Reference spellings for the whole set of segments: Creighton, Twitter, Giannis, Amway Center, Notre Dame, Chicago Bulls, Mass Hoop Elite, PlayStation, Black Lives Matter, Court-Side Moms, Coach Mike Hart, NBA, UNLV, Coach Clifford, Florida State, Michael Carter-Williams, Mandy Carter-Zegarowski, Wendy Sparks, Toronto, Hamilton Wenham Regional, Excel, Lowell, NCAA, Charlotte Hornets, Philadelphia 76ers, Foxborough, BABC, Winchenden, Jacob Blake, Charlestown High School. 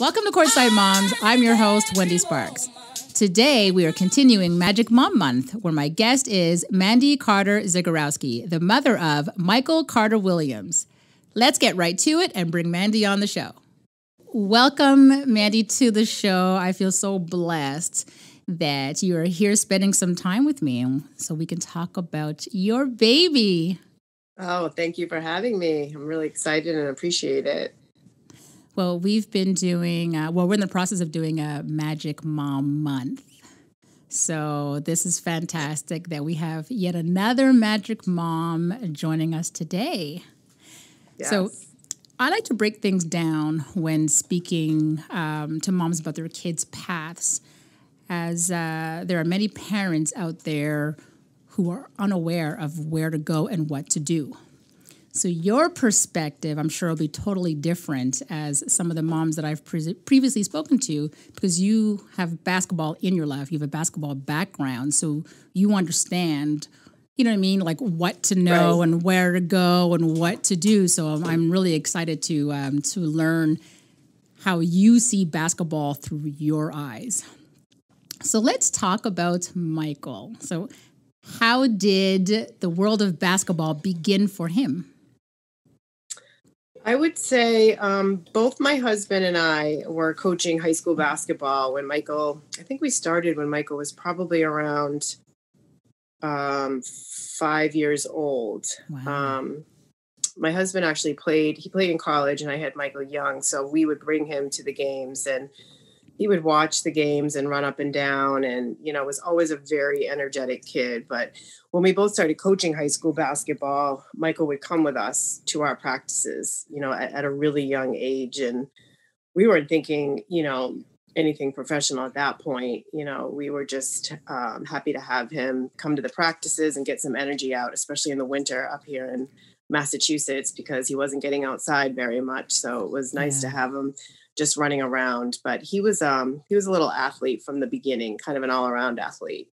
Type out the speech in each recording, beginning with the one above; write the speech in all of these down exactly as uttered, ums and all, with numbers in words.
Welcome to Court-Side Moms. I'm your host, Wendy Sparks. Today, we are continuing Magic Mom Month, where my guest is Mandy Carter-Zegarowski, the mother of Michael Carter-Williams. Let's get right to it and bring Mandy on the show. Welcome, Mandy, to the show. I feel so blessed that you are here spending some time with me so we can talk about your baby. Oh, thank you for having me. I'm really excited and appreciate it. Well, we've been doing, uh, well, we're in the process of doing a Magic Mom Month. So this is fantastic that we have yet another Magic Mom joining us today. Yes. So I like to break things down when speaking um, to moms about their kids' paths, as uh, there are many parents out there who are unaware of where to go and what to do. So your perspective, I'm sure, will be totally different as some of the moms that I've pre previously spoken to, because you have basketball in your life. You have a basketball background, so you understand, you know what I mean, like what to know right. and where to go and what to do. So I'm, I'm really excited to, um, to learn how you see basketball through your eyes. So let's talk about Michael. So how did the world of basketball begin for him? I would say um, both my husband and I were coaching high school basketball when Michael, I think we started when Michael was probably around um, five years old. Wow. Um, my husband actually played, he played in college, and I had Michael young. So we would bring him to the games, and he would watch the games and run up and down, and, you know, was always a very energetic kid. But when we both started coaching high school basketball, Michael would come with us to our practices, you know, at, at a really young age. And we weren't thinking, you know, anything professional at that point. You know, we were just um, happy to have him come to the practices and get some energy out, especially in the winter up here in Massachusetts, because he wasn't getting outside very much. So it was nice yeah. to have him just running around. But he was um he was a little athlete from the beginning, kind of an all-around athlete.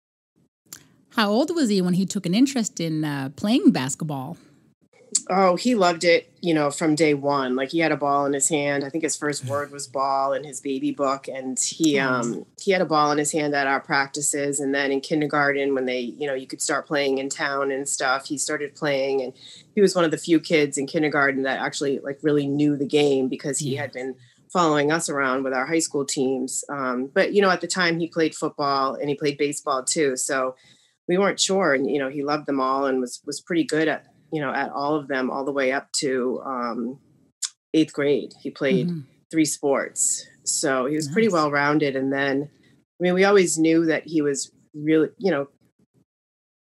How old was he when he took an interest in uh, playing basketball? Oh, he loved it, you know, from day one. Like, he had a ball in his hand. I think his first word was ball in his baby book, and he um he had a ball in his hand at our practices. And then in kindergarten, when they, you know, you could start playing in town and stuff, he started playing. And he was one of the few kids in kindergarten that actually, like, really knew the game, because he yeah. had been following us around with our high school teams. Um, but, you know, at the time he played football and he played baseball too. So we weren't sure. And, you know, he loved them all and was, was pretty good at, you know, at all of them, all the way up to um, eighth grade. He played mm-hmm. three sports. So he was nice. Pretty well-rounded. And then, I mean, we always knew that he was really, you know,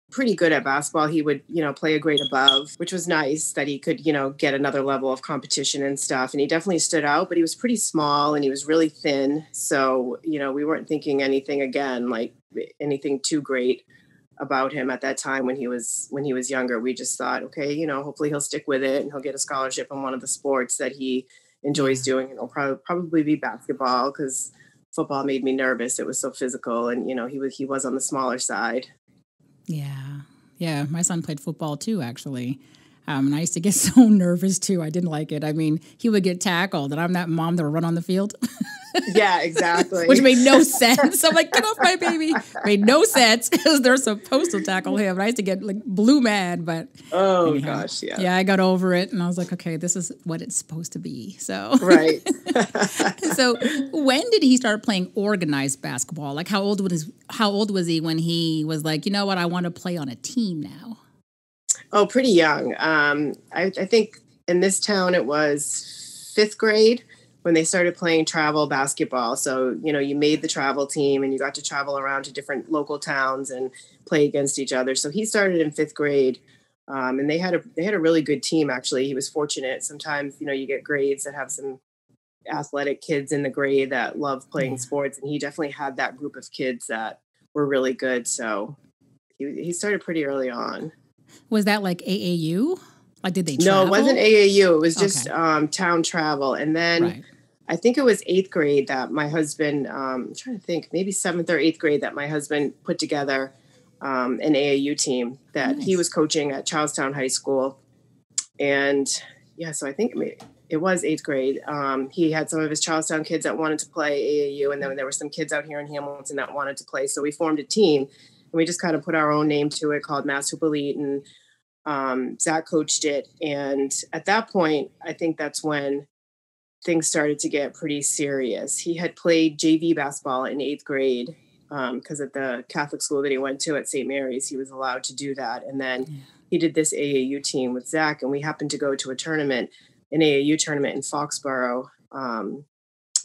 pretty good at basketball. He would, you know, play a grade above, which was nice that he could, you know, get another level of competition and stuff. And he definitely stood out, but he was pretty small and he was really thin. So, you know, we weren't thinking anything again, like anything too great about him at that time when he was, when he was younger. We just thought, okay, you know, hopefully he'll stick with it and he'll get a scholarship in one of the sports that he enjoys doing. And it'll probably, probably be basketball, because football made me nervous. It was so physical. And, you know, he was, he was on the smaller side. Yeah. Yeah. My son played football too, actually. Um, and I used to get so nervous too. I didn't like it. I mean, he would get tackled, and I'm that mom that would run on the field. Yeah, exactly. Which made no sense. I'm like, get off my baby. Made no sense, because they're supposed to tackle him. And I used to get, like, blue mad, but. Oh, anyhow, gosh. Yeah. Yeah. I got over it, and I was like, okay, this is what it's supposed to be. So. Right. So when did he start playing organized basketball? Like, how old was, how old was he when he was like, you know what, I want to play on a team now? Oh, pretty young. Um, I, I think in this town it was fifth grade when they started playing travel basketball. So, you know, you made the travel team and you got to travel around to different local towns and play against each other. So he started in fifth grade, um, and they had a they had a really good team, actually. He was fortunate. Sometimes, you know, you get grades that have some athletic kids in the grade that love playing sports, and he definitely had that group of kids that were really good. So he, he started pretty early on. Was that like A A U? Like, did they travel? No, it wasn't A A U. It was just okay. um, town travel. And then right. I think it was eighth grade that my husband, um, I'm trying to think, maybe seventh or eighth grade that my husband put together um, an A A U team that nice. He was coaching at Charlestown High School. And yeah, so I think it made, It was eighth grade. Um, he had some of his Charlestown kids that wanted to play A A U, and then there were some kids out here in Hamilton that wanted to play. So we formed a team, and we just kind of put our own name to it, called Mass Hoop Elite, and um, Zach coached it. And at that point, I think that's when things started to get pretty serious. He had played J V basketball in eighth grade because um, at the Catholic school that he went to at Saint Mary's, he was allowed to do that. And then yeah. he did this A A U team with Zach, and we happened to go to a tournament, an A A U tournament in Foxborough. Um,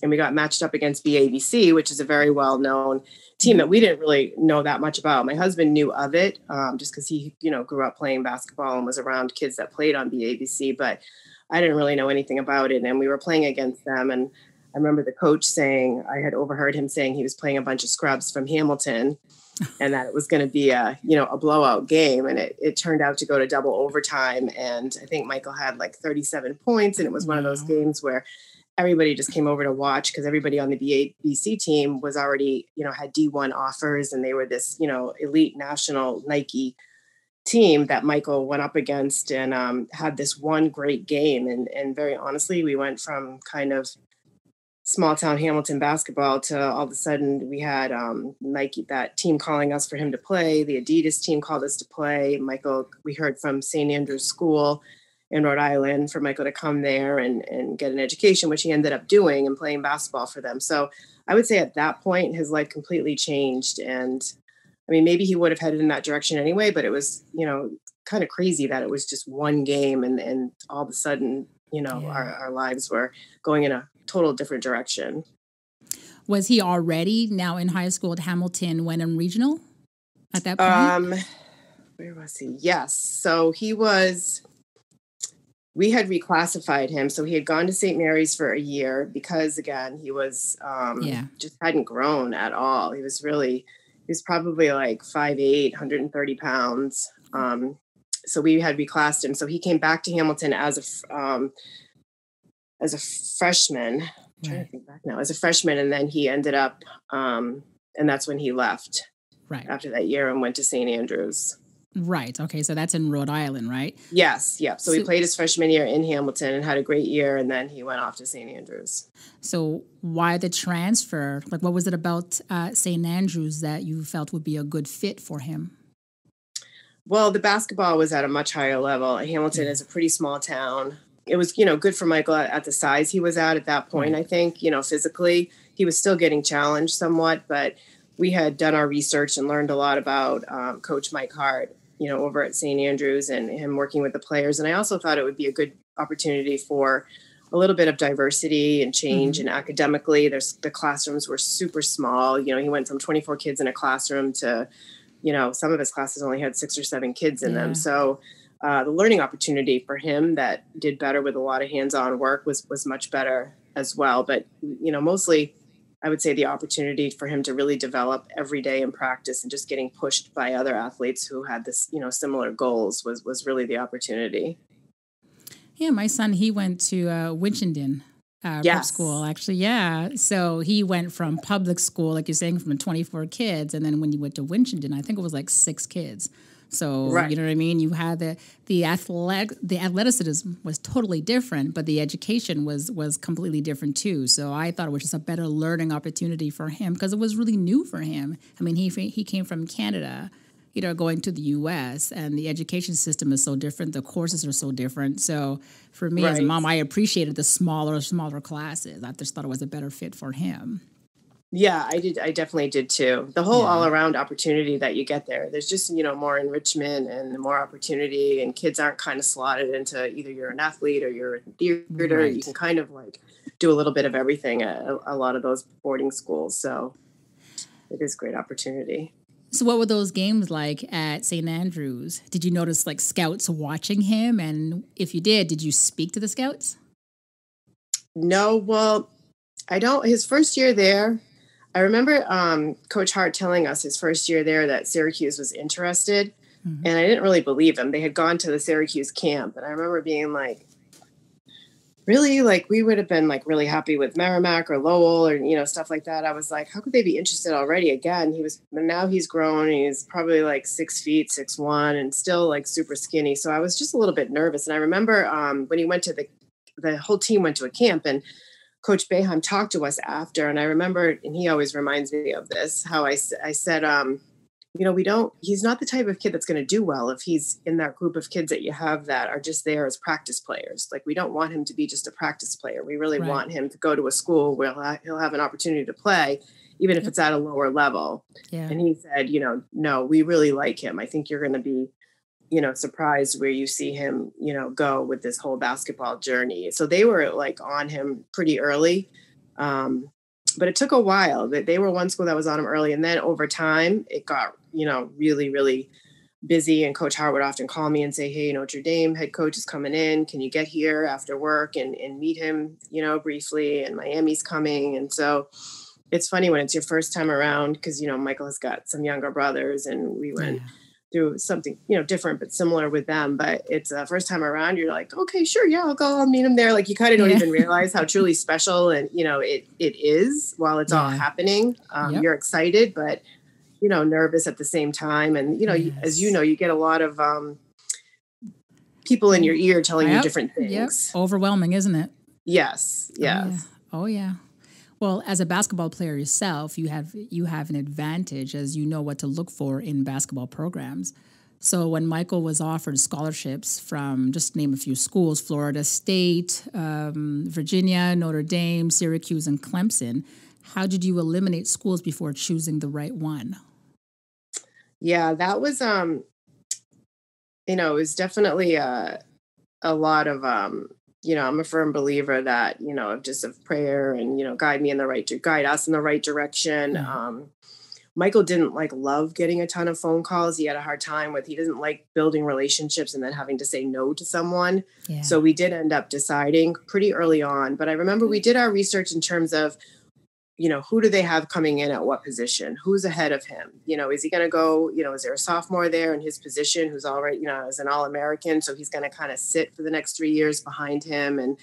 and we got matched up against B A B C, which is a very well-known team that we didn't really know that much about. My husband knew of it um, just because he, you know, grew up playing basketball and was around kids that played on B A B C, but I didn't really know anything about it. And we were playing against them. And I remember the coach saying, I had overheard him saying he was playing a bunch of scrubs from Hamilton and that it was going to be a, you know, a blowout game. And it, it turned out to go to double overtime. And I think Michael had like thirty-seven points. And it was one of those games where everybody just came over to watch because everybody on the B A B C team was already, you know, had D one offers, and they were this, you know, elite national Nike team that Michael went up against, and um, had this one great game. And, and very honestly, we went from kind of small town Hamilton basketball to all of a sudden we had um, Nike, that team calling us for him to play. The Adidas team called us to play. Michael, we heard from Saint Andrews School in Rhode Island for Michael to come there and, and get an education, which he ended up doing and playing basketball for them. So I would say at that point, his life completely changed. And I mean, maybe he would have headed in that direction anyway, but it was, you know, kind of crazy that it was just one game. And, and all of a sudden, you know, yeah. our, our lives were going in a total different direction. Was he already now in high school at Hamilton Wenham Regional at that point? Um, where was he? Yes. So he was, we had reclassified him. So he had gone to Saint Mary's for a year because, again, he was um, yeah. just hadn't grown at all. He was really... He was probably like five eight, one hundred thirty pounds. Um, so we had reclassed him. So he came back to Hamilton as a um, as a freshman. I'm trying to think back now, as a freshman, and then he ended up, um, and that's when he left. Right after that year and went to Saint Andrews. Right. Okay. So that's in Rhode Island, right? Yes. Yep. So, so he played his freshman year in Hamilton and had a great year, and then he went off to Saint Andrews. So why the transfer? Like, what was it about uh, Saint Andrews that you felt would be a good fit for him? Well, the basketball was at a much higher level. Hamilton is a pretty small town. It was, you know, good for Michael at, at the size he was at at that point, right. I think, you know, physically. He was still getting challenged somewhat, but we had done our research and learned a lot about um, Coach Mike Hart, you know, over at Saint Andrews, and him working with the players. And I also thought it would be a good opportunity for a little bit of diversity and change. Mm-hmm. And academically, there's the classrooms were super small. You know, he went from twenty-four kids in a classroom to, you know, some of his classes only had six or seven kids in yeah. them. So uh, the learning opportunity for him that did better with a lot of hands-on work was, was much better as well. But, you know, mostly I would say the opportunity for him to really develop every day in practice and just getting pushed by other athletes who had this, you know, similar goals was, was really the opportunity. Yeah. My son, he went to uh, Winchenden uh, yes. prep school actually. Yeah. So he went from public school, like you're saying, from twenty-four kids. And then when you went to Winchenden, I think it was like six kids. So, right. you know what I mean? You had the, the athletic, the athleticism was totally different, but the education was, was completely different too. So I thought it was just a better learning opportunity for him because it was really new for him. I mean, he, he came from Canada, you know, going to the U S and the education system is so different. The courses are so different. So for me right. as a mom, I appreciated the smaller, smaller classes. I just thought it was a better fit for him. Yeah, I did. I definitely did too. The whole yeah. all around opportunity that you get there, there's just, you know, more enrichment and more opportunity, and kids aren't kind of slotted into either you're an athlete or you're in theater. Right. You can kind of like do a little bit of everything at a lot of those boarding schools. So it is a great opportunity. So what were those games like at Saint Andrews? Did you notice like scouts watching him? And if you did, did you speak to the scouts? No, well, I don't. His first year there, I remember um, Coach Hart telling us his first year there that Syracuse was interested, mm-hmm. and I didn't really believe him. They had gone to the Syracuse camp, and I remember being like, really? Like, we would have been, like, really happy with Merrimack or Lowell or, you know, stuff like that. I was like, how could they be interested already? Again, he was – now he's grown. He's probably, like, six feet, six one, and still, like, super skinny. So I was just a little bit nervous. And I remember um, when he went to the the whole team went to a camp, and Coach Beheim talked to us after. And I remember, and he always reminds me of this, how I, I said, um, you know, we don't, he's not the type of kid that's going to do well if he's in that group of kids that you have that are just there as practice players. Like, we don't want him to be just a practice player. We really right. want him to go to a school where he'll have an opportunity to play, even if yep. it's at a lower level. Yeah. And he said, you know, no, we really like him. I think you're going to be, you know, surprised where you see him, you know, go with this whole basketball journey. So they were like on him pretty early. Um, but it took a while. That they were one school that was on him early. And then over time, it got, you know, really, really busy. And Coach Hart would often call me and say, hey, you know, Notre Dame head coach is coming in. Can you get here after work and, and meet him, you know, briefly? And Miami's coming. And so it's funny when it's your first time around, because, you know, Michael has got some younger brothers, and we went yeah. through something, you know, different, but similar with them. But it's a uh, first time around, you're like, okay, sure. Yeah, I'll go. I'll meet him there. Like, you kind of don't yeah. even realize how truly special. And, you know, it, it is while it's yeah. all happening. Um, yep. You're excited, but, you know, nervous at the same time. And, you know, yes. as you know, you get a lot of um, people in your ear telling yep. you different things. Yep. Overwhelming, isn't it? Yes. Yes. Oh yeah. Oh, yeah. Well, as a basketball player yourself, you have you have an advantage, as you know what to look for in basketball programs. So when Michael was offered scholarships from, just name a few schools, Florida State, um, Virginia, Notre Dame, Syracuse, and Clemson, how did you eliminate schools before choosing the right one? Yeah, that was, um, you know, it was definitely a, a lot of... Um, you know, I'm a firm believer that, you know, of just of prayer and, you know, guide me in the right to guide us in the right direction. Mm-hmm. Um, Michael didn't like love getting a ton of phone calls. He had a hard time with, he didn't like building relationships and then having to say no to someone. Yeah. So we did end up deciding pretty early on, but I remember we did our research in terms of, you know, who do they have coming in at what position? Who's ahead of him? You know, is he going to go, you know, is there a sophomore there in his position who's already, you know, is an All-American? So he's going to kind of sit for the next three years behind him. And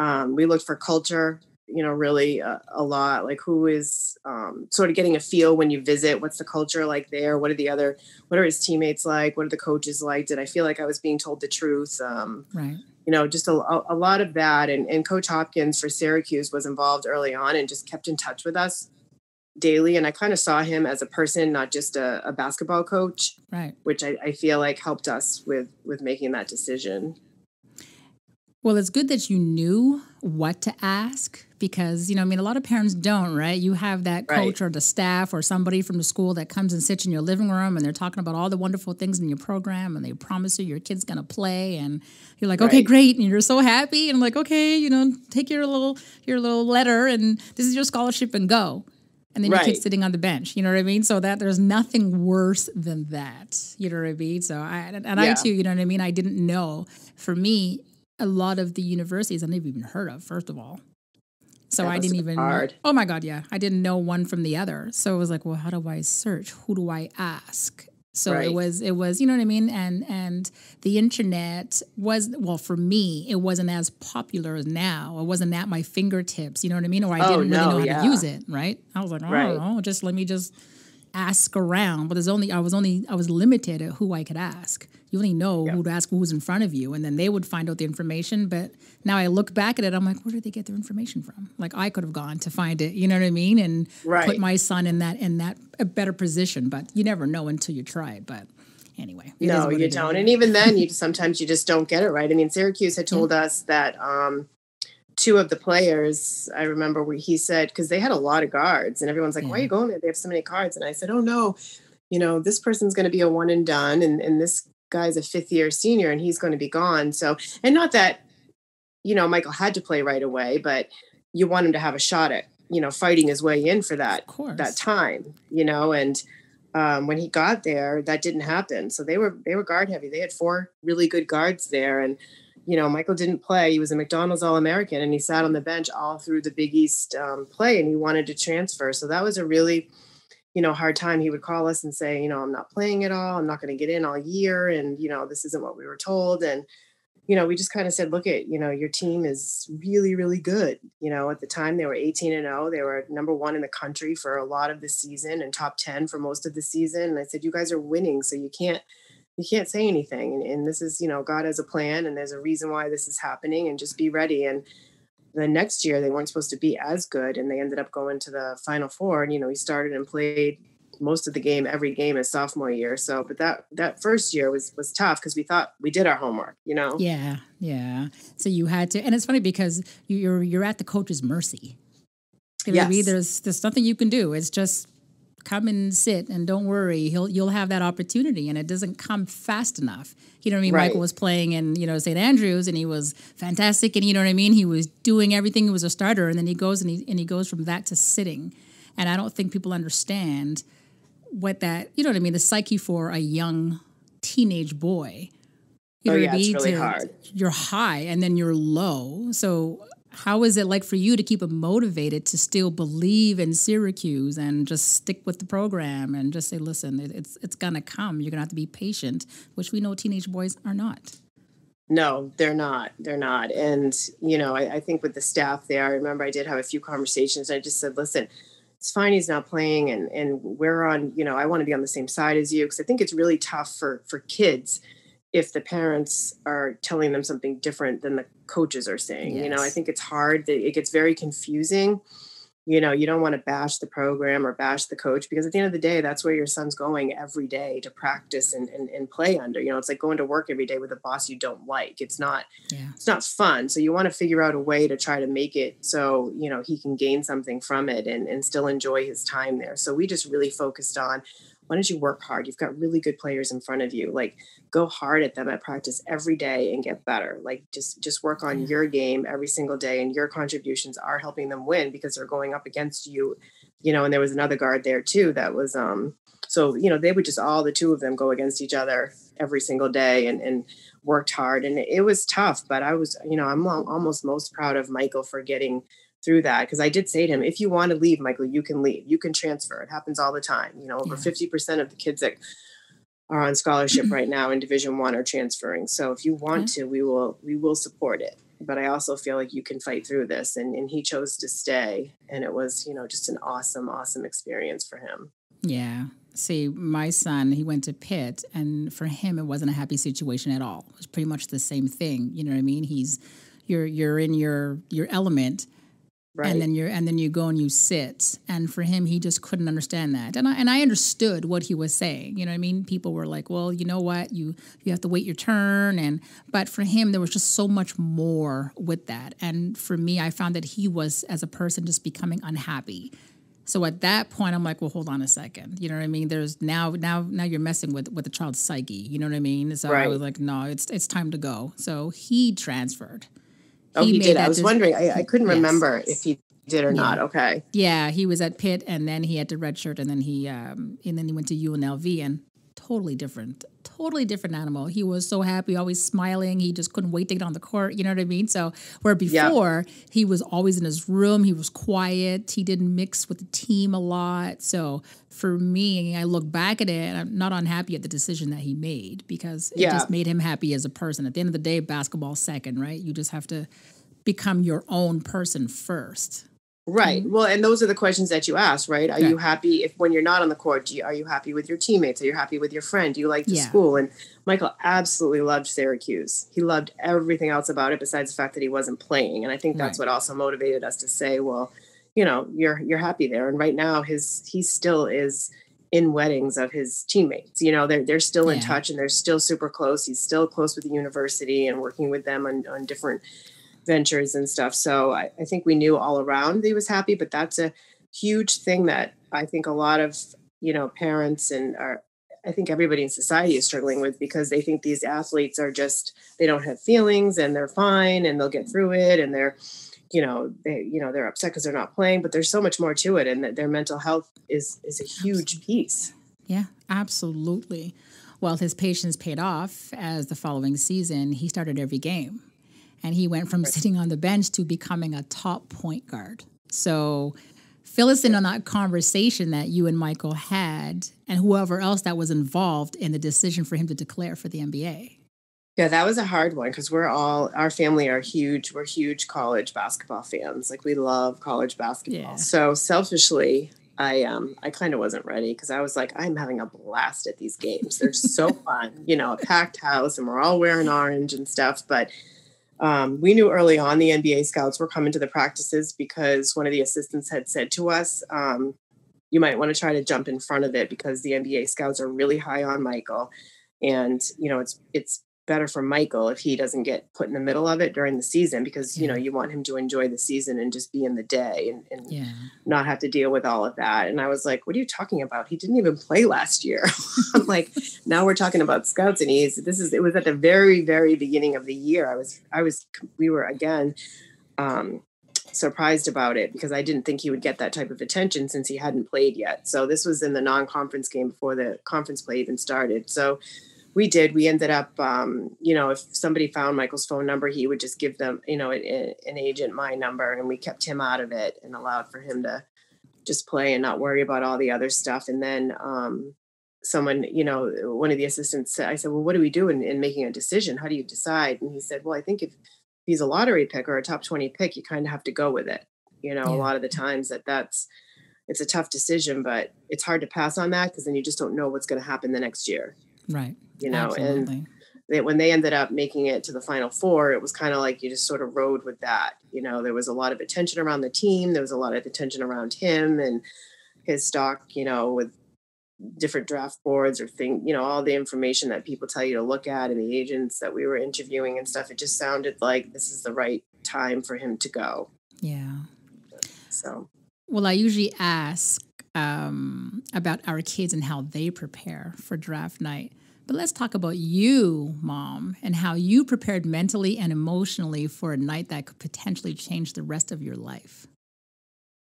um, we looked for culture, you know, really uh, a lot, like who is um, sort of getting a feel when you visit, what's the culture like there? What are the other, what are his teammates like? What are the coaches like? Did I feel like I was being told the truth? Um, right. You know, just a, a lot of that. And, and Coach Hopkins for Syracuse was involved early on and just kept in touch with us daily. And I kind of saw him as a person, not just a, a basketball coach, right? Which I, I feel like helped us with, with making that decision. Well, it's good that you knew what to ask because, you know, I mean, a lot of parents don't, right? You have that coach right. or the staff or somebody from the school that comes and sits in your living room and they're talking about all the wonderful things in your program and they promise you your kid's going to play and you're like, right. okay, great. And you're so happy. And I'm like, okay, you know, take your little, your little letter and this is your scholarship and go. And then right. your kid's sitting on the bench. You know what I mean? So that there's nothing worse than that. You know what I mean? So I, and yeah. I too, you know what I mean? I didn't know. For me, a lot of the universities I never even heard of, first of all. So I didn't even, know, oh my God, yeah. I didn't know one from the other. So it was like, well, how do I search? Who do I ask? So right. it was, it was, you know what I mean? And, and the internet was, well, for me, it wasn't as popular as now. It wasn't at my fingertips, you know what I mean? Or I oh, didn't no, really know how yeah. to use it. Right. I was like, oh, right. I don't know, just let me just ask around. But there's only, I was only, I was limited at who I could ask. You only know yep. who to ask, who's in front of you, and then they would find out the information. But now I look back at it, I'm like, where did they get their information from? Like I could have gone to find it, you know what I mean, and right. put my son in that in that a better position. But you never know until you try it. But anyway, no, you don't. Is. And even then, you sometimes you just don't get it right. I mean, Syracuse had told yeah. us that um, two of the players. I remember where he said because they had a lot of guards, and everyone's like, yeah. why are you going there? They have so many guards. And I said, oh no, you know, this person's going to be a one and done, and and this guy's a fifth year senior and he's going to be gone. So, and not that, you know, Michael had to play right away, but you want him to have a shot at, you know, fighting his way in for that, that time, you know, and um, when he got there, that didn't happen. So they were, they were guard heavy. They had four really good guards there. And, you know, Michael didn't play. He was a McDonald's All-American and he sat on the bench all through the Big East um, play and he wanted to transfer. So that was a really, you know, hard time. He would call us and say, you know, I'm not playing at all. I'm not going to get in all year. And, you know, this isn't what we were told. And, you know, we just kind of said, look at, you know, your team is really, really good. You know, at the time they were eighteen and oh, they were number one in the country for a lot of the season and top ten for most of the season. And I said, you guys are winning. So you can't you can't say anything. And, and this is, you know, God has a plan and there's a reason why this is happening, and just be ready. And the next year they weren't supposed to be as good, and they ended up going to the Final Four. And, you know, he started and played most of the game, every game his sophomore year. So, but that, that first year was, was tough because we thought we did our homework, you know? Yeah. Yeah. So you had to, and it's funny because you're, you're at the coach's mercy. Yes. Be, there's, there's nothing you can do. It's just come and sit and don't worry. He'll, you'll have that opportunity, and it doesn't come fast enough. You know what I mean? Right. Michael was playing in, you know, Saint Andrews, and he was fantastic. And you know what I mean? He was doing everything. He was a starter. And then he goes and he, and he goes from that to sitting. And I don't think people understand what that, you know what I mean? The psyche for a young teenage boy. You know oh, yeah, what I mean? It's really to, hard. You're high and then you're low. So how is it like for you to keep them motivated to still believe in Syracuse and just stick with the program and just say, listen, it's it's going to come. You're going to have to be patient, which we know teenage boys are not. No, they're not. They're not. And, you know, I, I think with the staff there, I remember I did have a few conversations. I just said, listen, it's fine he's not playing, and, and we're on, you know, I want to be on the same side as you, because I think it's really tough for, for kids if the parents are telling them something different than the coaches are saying. Yes. You know, I think it's hard. That it gets very confusing. You know, you don't want to bash the program or bash the coach, because at the end of the day, that's where your son's going every day to practice and, and, and play under. You know, it's like going to work every day with a boss you don't like. It's not, yeah. it's not fun. So you want to figure out a way to try to make it so, you know, he can gain something from it and, and still enjoy his time there. So we just really focused on, why don't you work hard? You've got really good players in front of you. Like, go hard at them at practice every day and get better. Like, just, just work on yeah. your game every single day, and your contributions are helping them win, because they're going up against you, you know. And there was another guard there too. That was, um, so, you know, they would just, all the two of them go against each other every single day and, and worked hard. And it was tough, but I was, you know, I'm almost most proud of Michael for getting through that, because I did say to him, if you want to leave, Michael, you can leave, you can transfer. It happens all the time. You know, over yeah. fifty percent of the kids that are on scholarship right now in Division One are transferring. So if you want yeah. to, we will, we will support it. But I also feel like you can fight through this. And, and he chose to stay. And it was, you know, just an awesome, awesome experience for him. Yeah. See, my son, he went to Pitt, and for him, it wasn't a happy situation at all. It was pretty much the same thing. You know what I mean? He's, you're, you're in your, your element. Right. And then you're, and then you go and you sit. And for him, he just couldn't understand that. And I, and I understood what he was saying. You know what I mean? People were like, well, you know what, you, you have to wait your turn. And, but for him, there was just so much more with that. And for me, I found that he was, as a person, just becoming unhappy. So at that point, I'm like, well, hold on a second. You know what I mean? There's now, now, now you're messing with, with the child's psyche. You know what I mean? So right. I was like, no, it's, it's time to go. So he transferred. Oh, he, he did. I was wondering. I, I couldn't yes. remember if he did or yeah. not. Okay. Yeah, he was at Pitt, and then he had to redshirt, and then he um, and then he went to U N L V, and totally different, totally different animal. He was so happy, always smiling. He just couldn't wait to get on the court. You know what I mean? So where before yeah. he was always in his room, he was quiet. He didn't mix with the team a lot. So for me, I look back at it, and I'm not unhappy at the decision that he made, because it yeah. just made him happy as a person. At the end of the day, basketball's second, right? You just have to become your own person first. Right. Mm-hmm. Well, and those are the questions that you ask, right? Are yeah. you happy if when you're not on the court? Do you, are you happy with your teammates? Are you happy with your friend? Do you like the yeah. school? And Michael absolutely loved Syracuse. He loved everything else about it besides the fact that he wasn't playing. And I think that's right. what also motivated us to say, well, you know, you're you're happy there. And right now, his he still is in weddings of his teammates. You know, they're they're still yeah. in touch, and they're still super close. He's still close with the university and working with them on, on different ventures and stuff. So I, I think we knew all around that he was happy, but that's a huge thing that I think a lot of, you know, parents and our, I think everybody in society is struggling with, because they think these athletes are just, they don't have feelings and they're fine and they'll get through it. And they're, you know, they, you know, they're upset because they're not playing, but there's so much more to it. And that their mental health is, is a huge piece. Yeah, absolutely. Well, his patience paid off, as the following season, he started every game. And he went from sitting on the bench to becoming a top point guard. So fill us in on that conversation that you and Michael had, and whoever else that was involved in the decision for him to declare for the N B A. Yeah, that was a hard one, because we're all, our family are huge. We're huge college basketball fans. Like, we love college basketball. Yeah. So selfishly, I um I kind of wasn't ready because I was like, I'm having a blast at these games. They're so fun, you know, a packed house and we're all wearing orange and stuff. But um, we knew early on the N B A scouts were coming to the practices because one of the assistants had said to us, um, you might want to try to jump in front of it because the N B A scouts are really high on Michael. And, you know, it's it's better for Michael if he doesn't get put in the middle of it during the season, because, you know, you want him to enjoy the season and just be in the day and, and yeah. not have to deal with all of that. And I was like, what are you talking about? He didn't even play last year. I'm like, now we're talking about scouts. And he's, this is, it was at the very, very beginning of the year. I was, I was, we were again, um, surprised about it because I didn't think he would get that type of attention since he hadn't played yet. So this was in the non-conference game before the conference play even started. So we did. We ended up, um, you know, if somebody found Michael's phone number, he would just give them, you know, an, an agent my number, and we kept him out of it and allowed for him to just play and not worry about all the other stuff. And then um, someone, you know, one of the assistants said, I said, well, what do we do in, in making a decision? How do you decide? And he said, well, I think if he's a lottery pick or a top twenty pick, you kind of have to go with it. You know, yeah. a lot of the times that that's, it's a tough decision, but it's hard to pass on that because then you just don't know what's going to happen the next year. Right. You know, absolutely. And they, when they ended up making it to the Final Four, it was kind of like you just sort of rode with that. You know, there was a lot of attention around the team. There was a lot of attention around him and his stock, you know, with different draft boards or thing, you know, all the information that people tell you to look at and the agents that we were interviewing and stuff. It just sounded like this is the right time for him to go. Yeah. So. Well, I usually ask um, about our kids and how they prepare for draft night. But let's talk about you, Mom, and how you prepared mentally and emotionally for a night that could potentially change the rest of your life.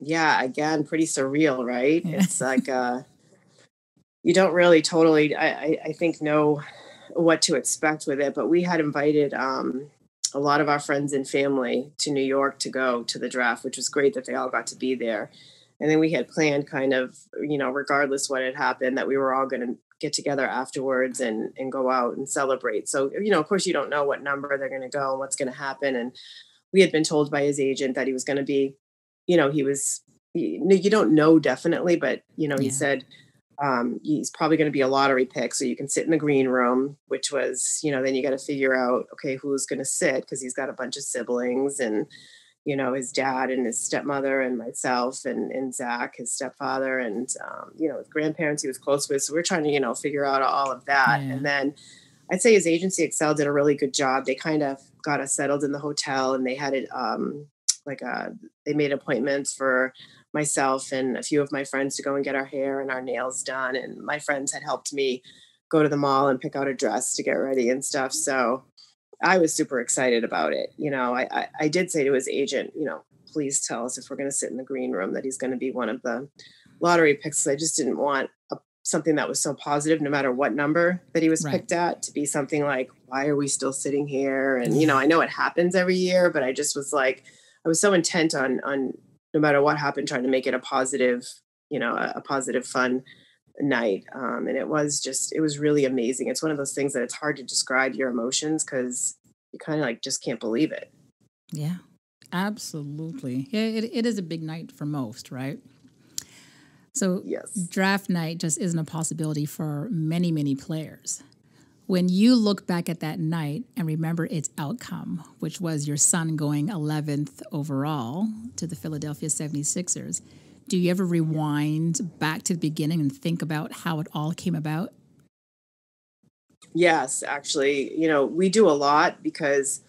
Yeah, again, pretty surreal, right? Yeah. It's like uh, you don't really totally, I, I, I think, know what to expect with it. But we had invited um, a lot of our friends and family to New York to go to the draft, which was great that they all got to be there. And then we had planned kind of, you know, regardless what had happened, that we were all going to get together afterwards and, and go out and celebrate. So, you know, of course you don't know what number they're going to go and what's going to happen. And we had been told by his agent that he was going to be, you know, he was, you, you don't know definitely, but you know, yeah. he said, um, he's probably going to be a lottery pick. So you can sit in the green room, which was, you know, then you got to figure out, okay, who's going to sit? Cause he's got a bunch of siblings and, you know, his dad and his stepmother and myself and, and Zach, his stepfather, and, um, you know, his grandparents he was close with. So we're trying to, you know, figure out all of that. Yeah. And then I'd say his agency, Excel, did a really good job. They kind of got us settled in the hotel and they had it um, like a, they made appointments for myself and a few of my friends to go and get our hair and our nails done. And my friends had helped me go to the mall and pick out a dress to get ready and stuff. So I was super excited about it. You know, I, I, I did say to his agent, you know, please tell us if we're going to sit in the green room that he's going to be one of the lottery picks. I just didn't want a, something that was so positive, no matter what number that he was right. picked at, to be something like, why are we still sitting here? And, you know, I know it happens every year, but I just was like, I was so intent on, on no matter what happened, trying to make it a positive, you know, a, a positive, fun night. Um, and it was just, it was really amazing. It's one of those things that it's hard to describe your emotions because you kind of like just can't believe it. Yeah, absolutely. Yeah, it, it is a big night for most, right? So yes. Draft night just isn't a possibility for many, many players. When you look back at that night and remember its outcome, which was your son going eleventh overall to the Philadelphia seventy-sixers, do you ever rewind back to the beginning and think about how it all came about? Yes, actually, you know, we do a lot because,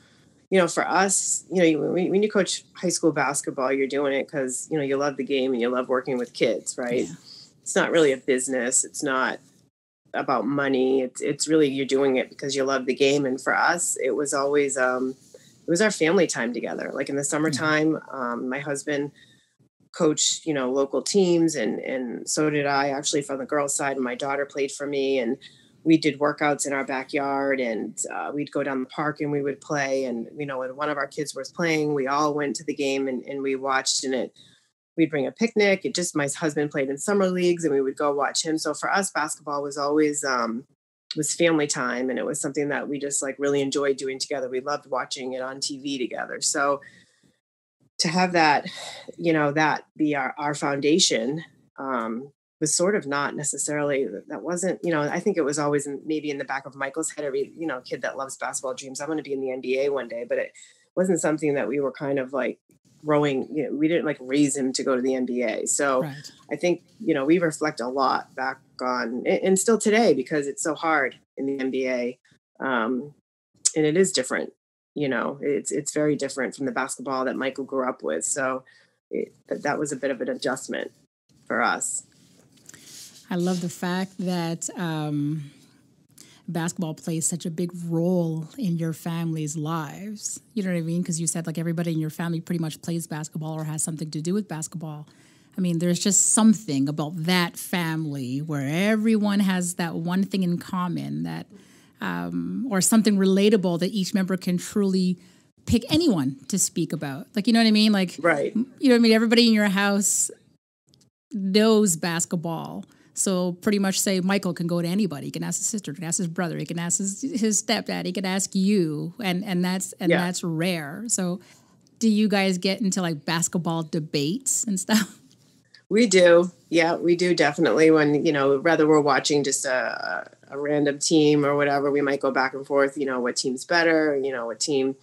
you know, for us, you know, when, when you coach high school basketball, you're doing it because, you know, you love the game and you love working with kids, right? Yeah. It's not really a business. It's not about money. It's, it's really, you're doing it because you love the game. And for us, it was always, um, it was our family time together. Like in the summertime, mm-hmm. um, my husband coached, you know, local teams. And, and so did I actually from the girls' side, and my daughter played for me, and we did workouts in our backyard, and uh, we'd go down the park and we would play. And, you know, when one of our kids was playing, we all went to the game and, and we watched, and it, we'd bring a picnic. It just, my husband played in summer leagues and we would go watch him. So for us, basketball was always, um, was family time. And it was something that we just like really enjoyed doing together. We loved watching it on T V together. So to have that, you know, that be our, our foundation, um, was sort of not necessarily, that wasn't, you know, I think it was always in, maybe in the back of Michael's head, every, you know, kid that loves basketball dreams, I'm going to be in the N B A one day, but it wasn't something that we were kind of like growing, you know, we didn't like raise him to go to the N B A. So right. I think, you know, we reflect a lot back on, and still today, because it's so hard in the N B A. Um, and it is different, you know, it's, it's very different from the basketball that Michael grew up with. So it, that was a bit of an adjustment for us. I love the fact that um, basketball plays such a big role in your family's lives. You know what I mean? Because you said like everybody in your family pretty much plays basketball or has something to do with basketball. I mean, there's just something about that family where everyone has that one thing in common that, um, or something relatable that each member can truly pick anyone to speak about. Like, you know what I mean? Like, right. You know what I mean? Everybody in your house knows basketball. So pretty much say Michael can go to anybody. He can ask his sister, he can ask his brother, he can ask his, his stepdad, he can ask you. And, and that's and yeah. that's rare. So do you guys get into like basketball debates and stuff? We do. Yeah, we do definitely. When, you know, whether we're watching just a, a random team or whatever, we might go back and forth, you know, what team's better, you know, what team,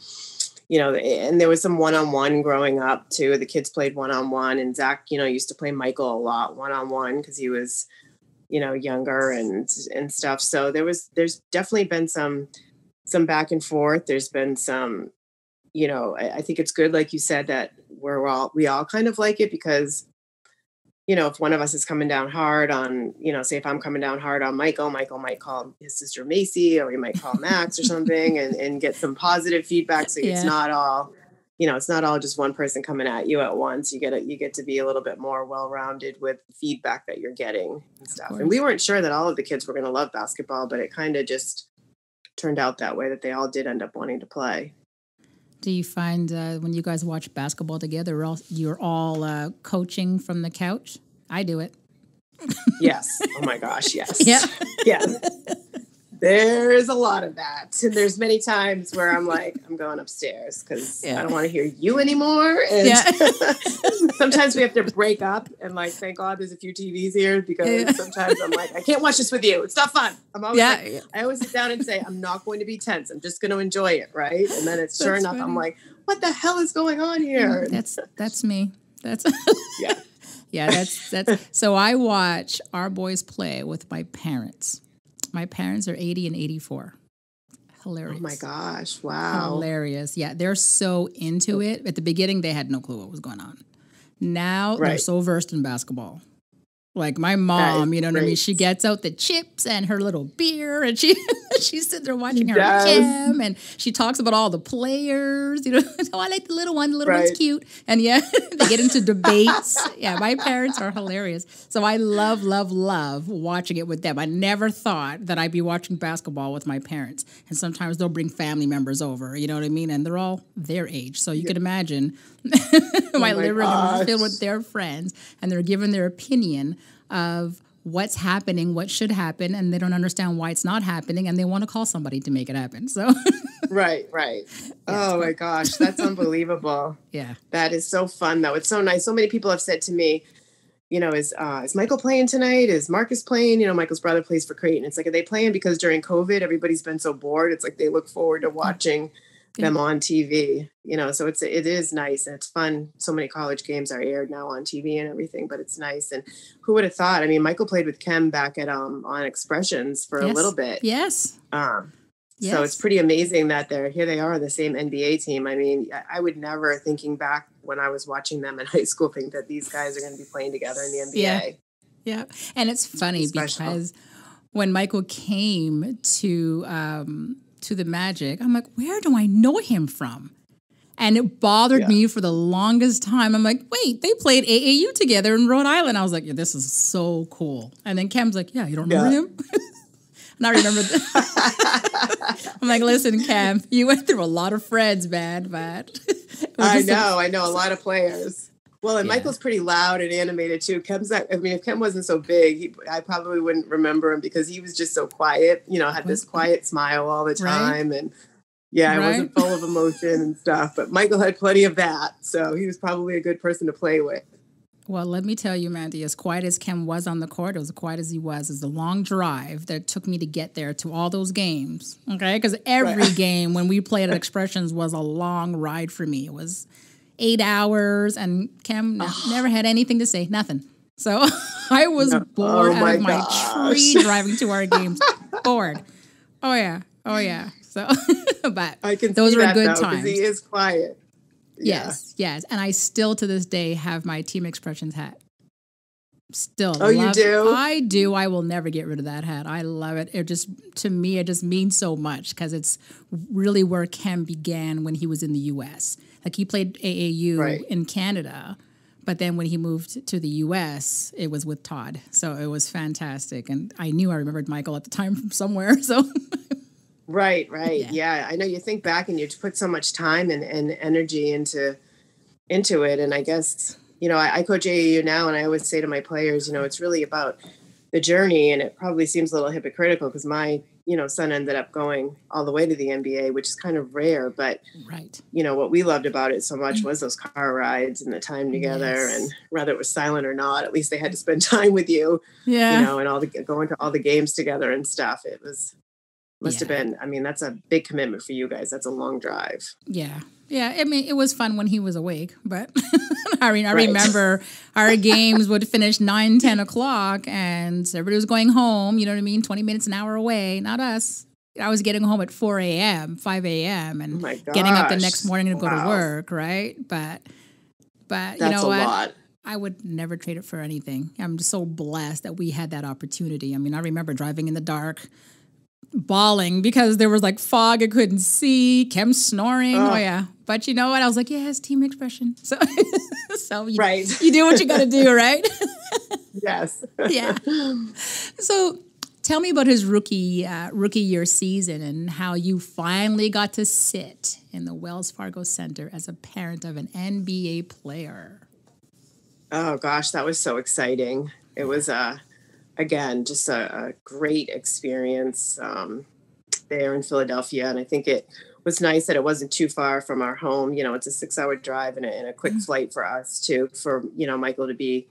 you know, and there was some one-on-one growing up too. The kids played one-on-one and Zach, you know, used to play Michael a lot one-on-one because he was, you know, younger and, and stuff. So there was, there's definitely been some, some back and forth. There's been some, you know, I, I think it's good. Like you said, that we're all, we all kind of like it because, you know, if one of us is coming down hard on, you know, say if I'm coming down hard on Michael, Michael might call his sister Macy, or he might call Max or something and, and get some positive feedback. So yeah. It's not all, you know, it's not all just one person coming at you at once. You get it. You get to be a little bit more well-rounded with the feedback that you're getting and stuff. And we weren't sure that all of the kids were going to love basketball, but it kind of just turned out that way that they all did end up wanting to play. Do you find uh, when you guys watch basketball together, you're all uh, coaching from the couch? I do it. Yes. Oh my gosh. Yes. Yeah. Yeah. There's a lot of that. And there's many times where I'm like, I'm going upstairs because yeah. I don't want to hear you anymore. And yeah. Sometimes we have to break up and like, thank God there's a few T Vs here because yeah. sometimes I'm like, I can't watch this with you. It's not fun. I'm always yeah. like, I always sit down and say, I'm not going to be tense. I'm just going to enjoy it. Right. And then it's sure that's enough. Funny. I'm like, what the hell is going on here? That's, that's me. That's yeah. Yeah. That's, that's, so I watch our boys play with my parents. My parents are eighty and eighty-four. Hilarious. Oh my gosh. Wow. Hilarious. Yeah. They're so into it. At the beginning, they had no clue what was going on. Now right. they're so versed in basketball. Like my mom, you know great. what I mean? She gets out the chips and her little beer and she, she's sitting there watching her yes. gym and she talks about all the players, you know, oh, I like the little one, the little right. one's cute. And yeah, they get into debates. Yeah, my parents are hilarious. So I love, love, love watching it with them. I never thought that I'd be watching basketball with my parents. And sometimes they'll bring family members over, you know what I mean? And they're all their age. So you yeah. can imagine my living room is filled with their friends and they're giving their opinion of what's happening, what should happen, and they don't understand why it's not happening, and they want to call somebody to make it happen. So, right, right. Yeah, oh my gosh, that's unbelievable. Yeah, that is so fun though. It's so nice. So many people have said to me, you know, is uh, is Michael playing tonight? Is Marcus playing? You know, Michael's brother plays for Creighton. It's like, are they playing? Because during COVID, everybody's been so bored. It's like they look forward to watching Good. them on T V. You know, so it's it is nice and it's fun. So many college games are aired now on T V and everything, but it's nice. And who would have thought? I mean, Michael played with Kem back at um on Expressions for yes. a little bit. Yes. Um. Yes. So it's pretty amazing that they're here. They are the same N B A team. I mean, I would never, thinking back when I was watching them in high school, think that these guys are going to be playing together in the N B A. Yeah. Yeah. And it's funny it's because when Michael came to um. to the Magic, I'm like, where do I know him from? And it bothered yeah. me for the longest time. I'm like, wait, they played A A U together in Rhode Island. I was like, yeah, this is so cool. And then Kem's like, yeah, you don't yeah. know him? And I remember that. I'm like, listen, Kem, you went through a lot of friends, man. But I know, I know a lot of players. Well, and yeah. Michael's pretty loud and animated too. Kem's not, I mean, if Kem wasn't so big, he, I probably wouldn't remember him because he was just so quiet, you know, had this quiet smile all the time. Right. And yeah, right. I wasn't full of emotion and stuff, but Michael had plenty of that. So he was probably a good person to play with. Well, let me tell you, Mandy, as quiet as Kim was on the court, or as quiet as he was, is the long drive that it took me to get there to all those games, okay? Because every right. game when we played at Expressions was a long ride for me. It was eight hours, and Kim oh. ne never had anything to say, nothing. So I was no. bored oh out my of my gosh. tree driving to our games, bored. Oh, yeah. Oh, yeah. So, but I can those see were that, good though, times. He is quiet. Yes, yeah. yes. And I still to this day have my Team Expressions hat. Still. Oh, you do? It. I do. I will never get rid of that hat. I love it. It just, to me, it just means so much because it's really where Kem began when he was in the U S Like he played A A U right. in Canada, but then when he moved to the U S, it was with Todd. So it was fantastic. And I knew I remembered Michael at the time from somewhere. So. Right, right. Yeah. yeah. I know you think back and you put so much time and, and energy into into it. And I guess, you know, I, I coach A A U now and I always say to my players, you know, it's really about the journey. And it probably seems a little hypocritical because my, you know, son ended up going all the way to the N B A, which is kind of rare. But, right. you know, what we loved about it so much was those car rides and the time together. Yes. And whether it was silent or not, at least they had to spend time with you, yeah. you know, and all the going to all the games together and stuff. It was Must yeah. have been, I mean, that's a big commitment for you guys. That's a long drive. Yeah. Yeah. I mean, it was fun when he was awake, but I mean, I right. remember our games would finish nine, ten o'clock and everybody was going home, you know what I mean? twenty minutes, an hour away. Not us. I was getting home at four A M, five A M and oh getting up the next morning to wow. go to work. Right. But, but that's you know what? a lot. I would never trade it for anything. I'm just so blessed that we had that opportunity. I mean, I remember driving in the dark, bawling because there was like fog, I couldn't see, Kem snoring. Oh. oh yeah. But you know what? I was like, yeah, it's Team Expression. So so you, right. you do what you gotta do, right? Yes. yeah. So tell me about his rookie uh, rookie year season and how you finally got to sit in the Wells Fargo Center as a parent of an N B A player. Oh gosh, that was so exciting. It was uh again, just a, a great experience um, there in Philadelphia. And I think it was nice that it wasn't too far from our home. You know, it's a six hour drive and a, and a quick flight for us too, for, you know, Michael to be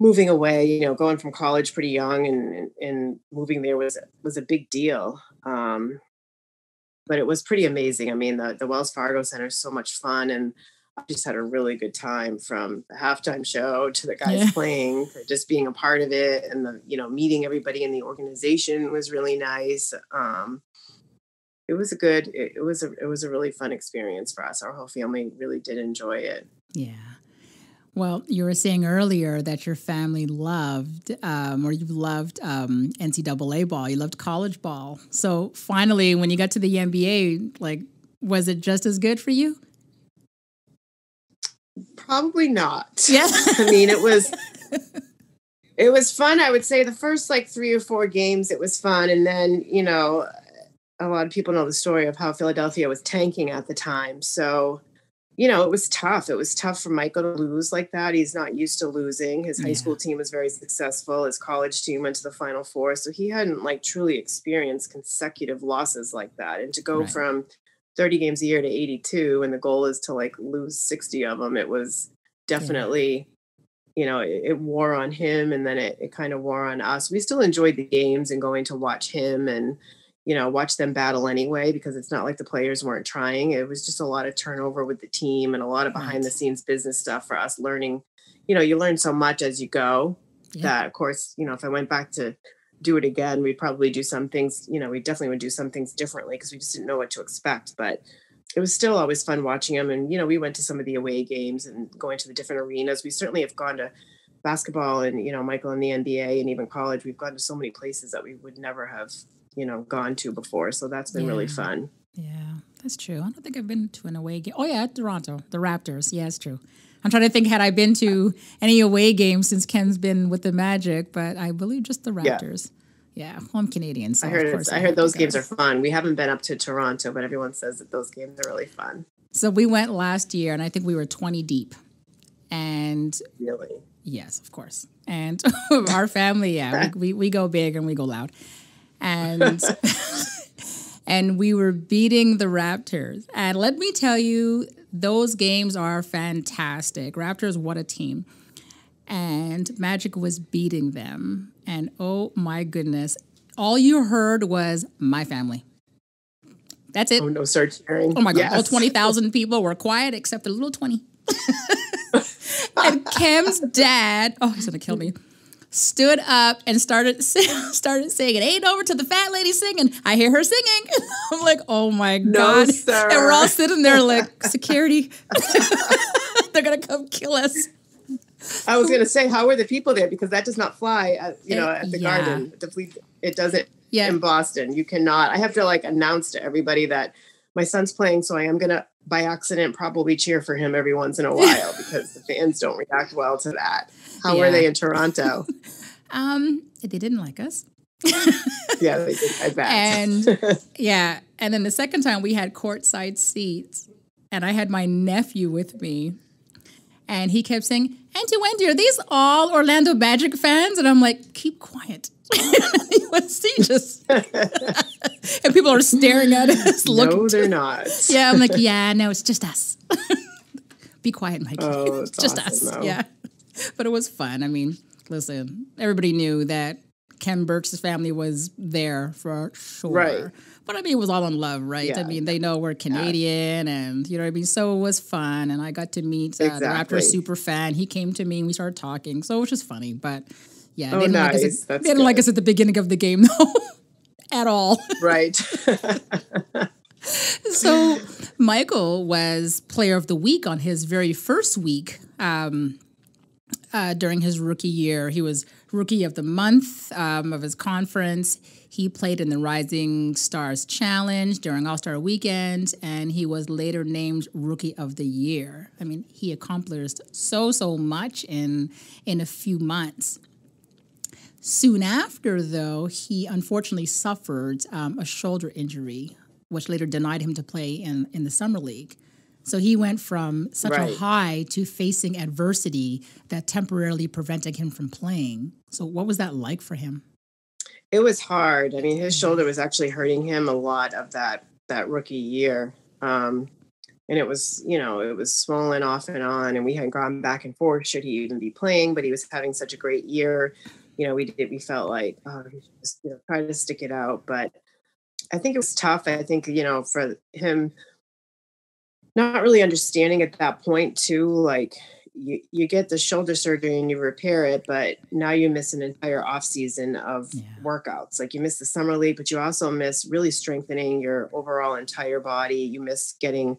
moving away, you know, going from college pretty young and, and, and moving there was, was a big deal. Um, but it was pretty amazing. I mean, the, the Wells Fargo Center is so much fun and I just had a really good time from the halftime show to the guys yeah. playing, to just being a part of it. And the, you know, meeting everybody in the organization was really nice. Um, it was a good, it, it was a, it was a really fun experience for us. Our whole family really did enjoy it. Yeah. Well, you were saying earlier that your family loved, um, or you loved um, N C A A ball, you loved college ball. So finally, when you got to the N B A, like, was it just as good for you? Probably not. Yeah. I mean, it was, it was fun. I would say the first like three or four games, it was fun. And then, you know, a lot of people know the story of how Philadelphia was tanking at the time. So, you know, it was tough. It was tough for Michael to lose like that. He's not used to losing. His high yeah. school team was very successful. His college team went to the Final Four. So he hadn't like truly experienced consecutive losses like that. And to go right. from thirty games a year to eighty-two, and the goal is to like lose sixty of them. It was definitely, yeah. you know, it, it wore on him, and then it, it kind of wore on us. We still enjoyed the games and going to watch him and, you know, watch them battle anyway, because it's not like the players weren't trying. It was just a lot of turnover with the team and a lot of behind the scenes business stuff for us learning. You know, you learn so much as you go yeah. that, of course, you know, if I went back to do it again, we'd probably do some things, you know, we definitely would do some things differently because we just didn't know what to expect, but it was still always fun watching them. And, you know, we went to some of the away games and going to the different arenas. We certainly have gone to basketball and, you know, Michael in the N B A and even college, we've gone to so many places that we would never have, you know, gone to before. So that's been yeah. really fun. Yeah, that's true. I don't think I've been to an away game. Oh yeah, Toronto, the Raptors. Yeah, it's true. I'm trying to think, had I been to any away game since Ken's been with the Magic, but I believe just the Raptors. Yeah, yeah. Well, I'm Canadian, so I heard, of course I heard those games are fun. We haven't been up to Toronto, but everyone says that those games are really fun. So we went last year, and I think we were twenty deep. And really? Yes, of course. And our family, yeah, we, we, we go big and we go loud. And... And we were beating the Raptors. And let me tell you, those games are fantastic. Raptors, what a team. and Magic was beating them. And oh my goodness, all you heard was my family. That's it. Oh, no search hearing. Oh my God, yes. All twenty thousand people were quiet except the little twenty. And Kim's dad, oh, he's gonna kill me, stood up and started started singing. It ain't over till the fat lady singing. I hear her singing. I'm like, oh my no, God. Sir. And we're all sitting there like, security, they're gonna come kill us. I was gonna say, how are the people there? Because that does not fly, at, you it, know, at the yeah. garden. It doesn't yeah. in Boston. You cannot. I have to like announce to everybody that my son's playing, so I am gonna, by accident, probably cheer for him every once in a while because the fans don't react well to that. How yeah. were they in Toronto? um, they didn't like us. Yeah, they did, I bet. And yeah, and then the second time we had courtside seats, and I had my nephew with me, and he kept saying, "Auntie Wendy, are these all Orlando Magic fans?" And I'm like, "Keep quiet." Let's see, just and people are staring at us. Looking no, they're not. Yeah, I'm like, yeah, no, it's just us. Be quiet, Mike. Oh, it's just awesome, us. Though. Yeah, but it was fun. I mean, listen, everybody knew that Ken Burks' family was there for sure. Right. But I mean, it was all in love, right? Yeah. I mean, they know we're Canadian, yeah. and you know what I mean? So it was fun, and I got to meet uh, exactly. the Raptors super fan. He came to me, and we started talking, so it was just funny, but... Yeah, oh, they didn't, nice. like, us at, they didn't like us at the beginning of the game, though, at all. Right. So Michael was player of the week on his very first week um, uh, during his rookie year. He was rookie of the month um, of his conference. He played in the Rising Stars Challenge during All-Star Weekend, and he was later named Rookie of the Year. I mean, he accomplished so, so much in in a few months. Soon after, though, he unfortunately suffered um, a shoulder injury, which later denied him to play in, in the summer league. So he went from such right. a high to facing adversity that temporarily prevented him from playing. So what was that like for him? It was hard. I mean, his shoulder was actually hurting him a lot of that, that rookie year. Um, and it was, you know, it was swollen off and on. And we had gone back and forth, should he even be playing? But he was having such a great year. You know, we did, we felt like, oh, we should just, you know, try to stick it out. But I think it was tough. I think, you know, for him not really understanding at that point too, like you, you get the shoulder surgery and you repair it, but now you miss an entire off season of yeah. workouts. Like you miss the summer league, but you also miss really strengthening your overall entire body. You miss getting,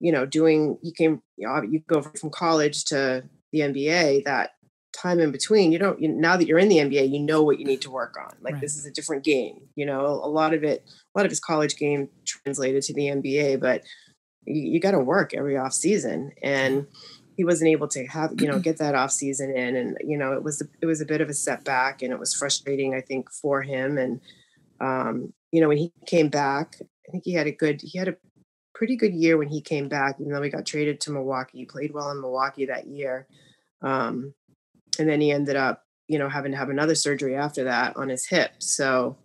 you know, doing, you came, you know, you go from college to the N B A, that time in between, you don't, you, now that you're in the N B A, you know what you need to work on. Like, right. this is a different game, you know, a lot of it, a lot of his college game translated to the N B A, but you, you got to work every off season. And he wasn't able to have, you know, get that off season in. And, you know, it was, a, it was a bit of a setback, and it was frustrating, I think, for him. And, um, you know, when he came back, I think he had a good, he had a pretty good year when he came back, even though he got traded to Milwaukee. He played well in Milwaukee that year. Um, And then he ended up, you know, having to have another surgery after that on his hip. So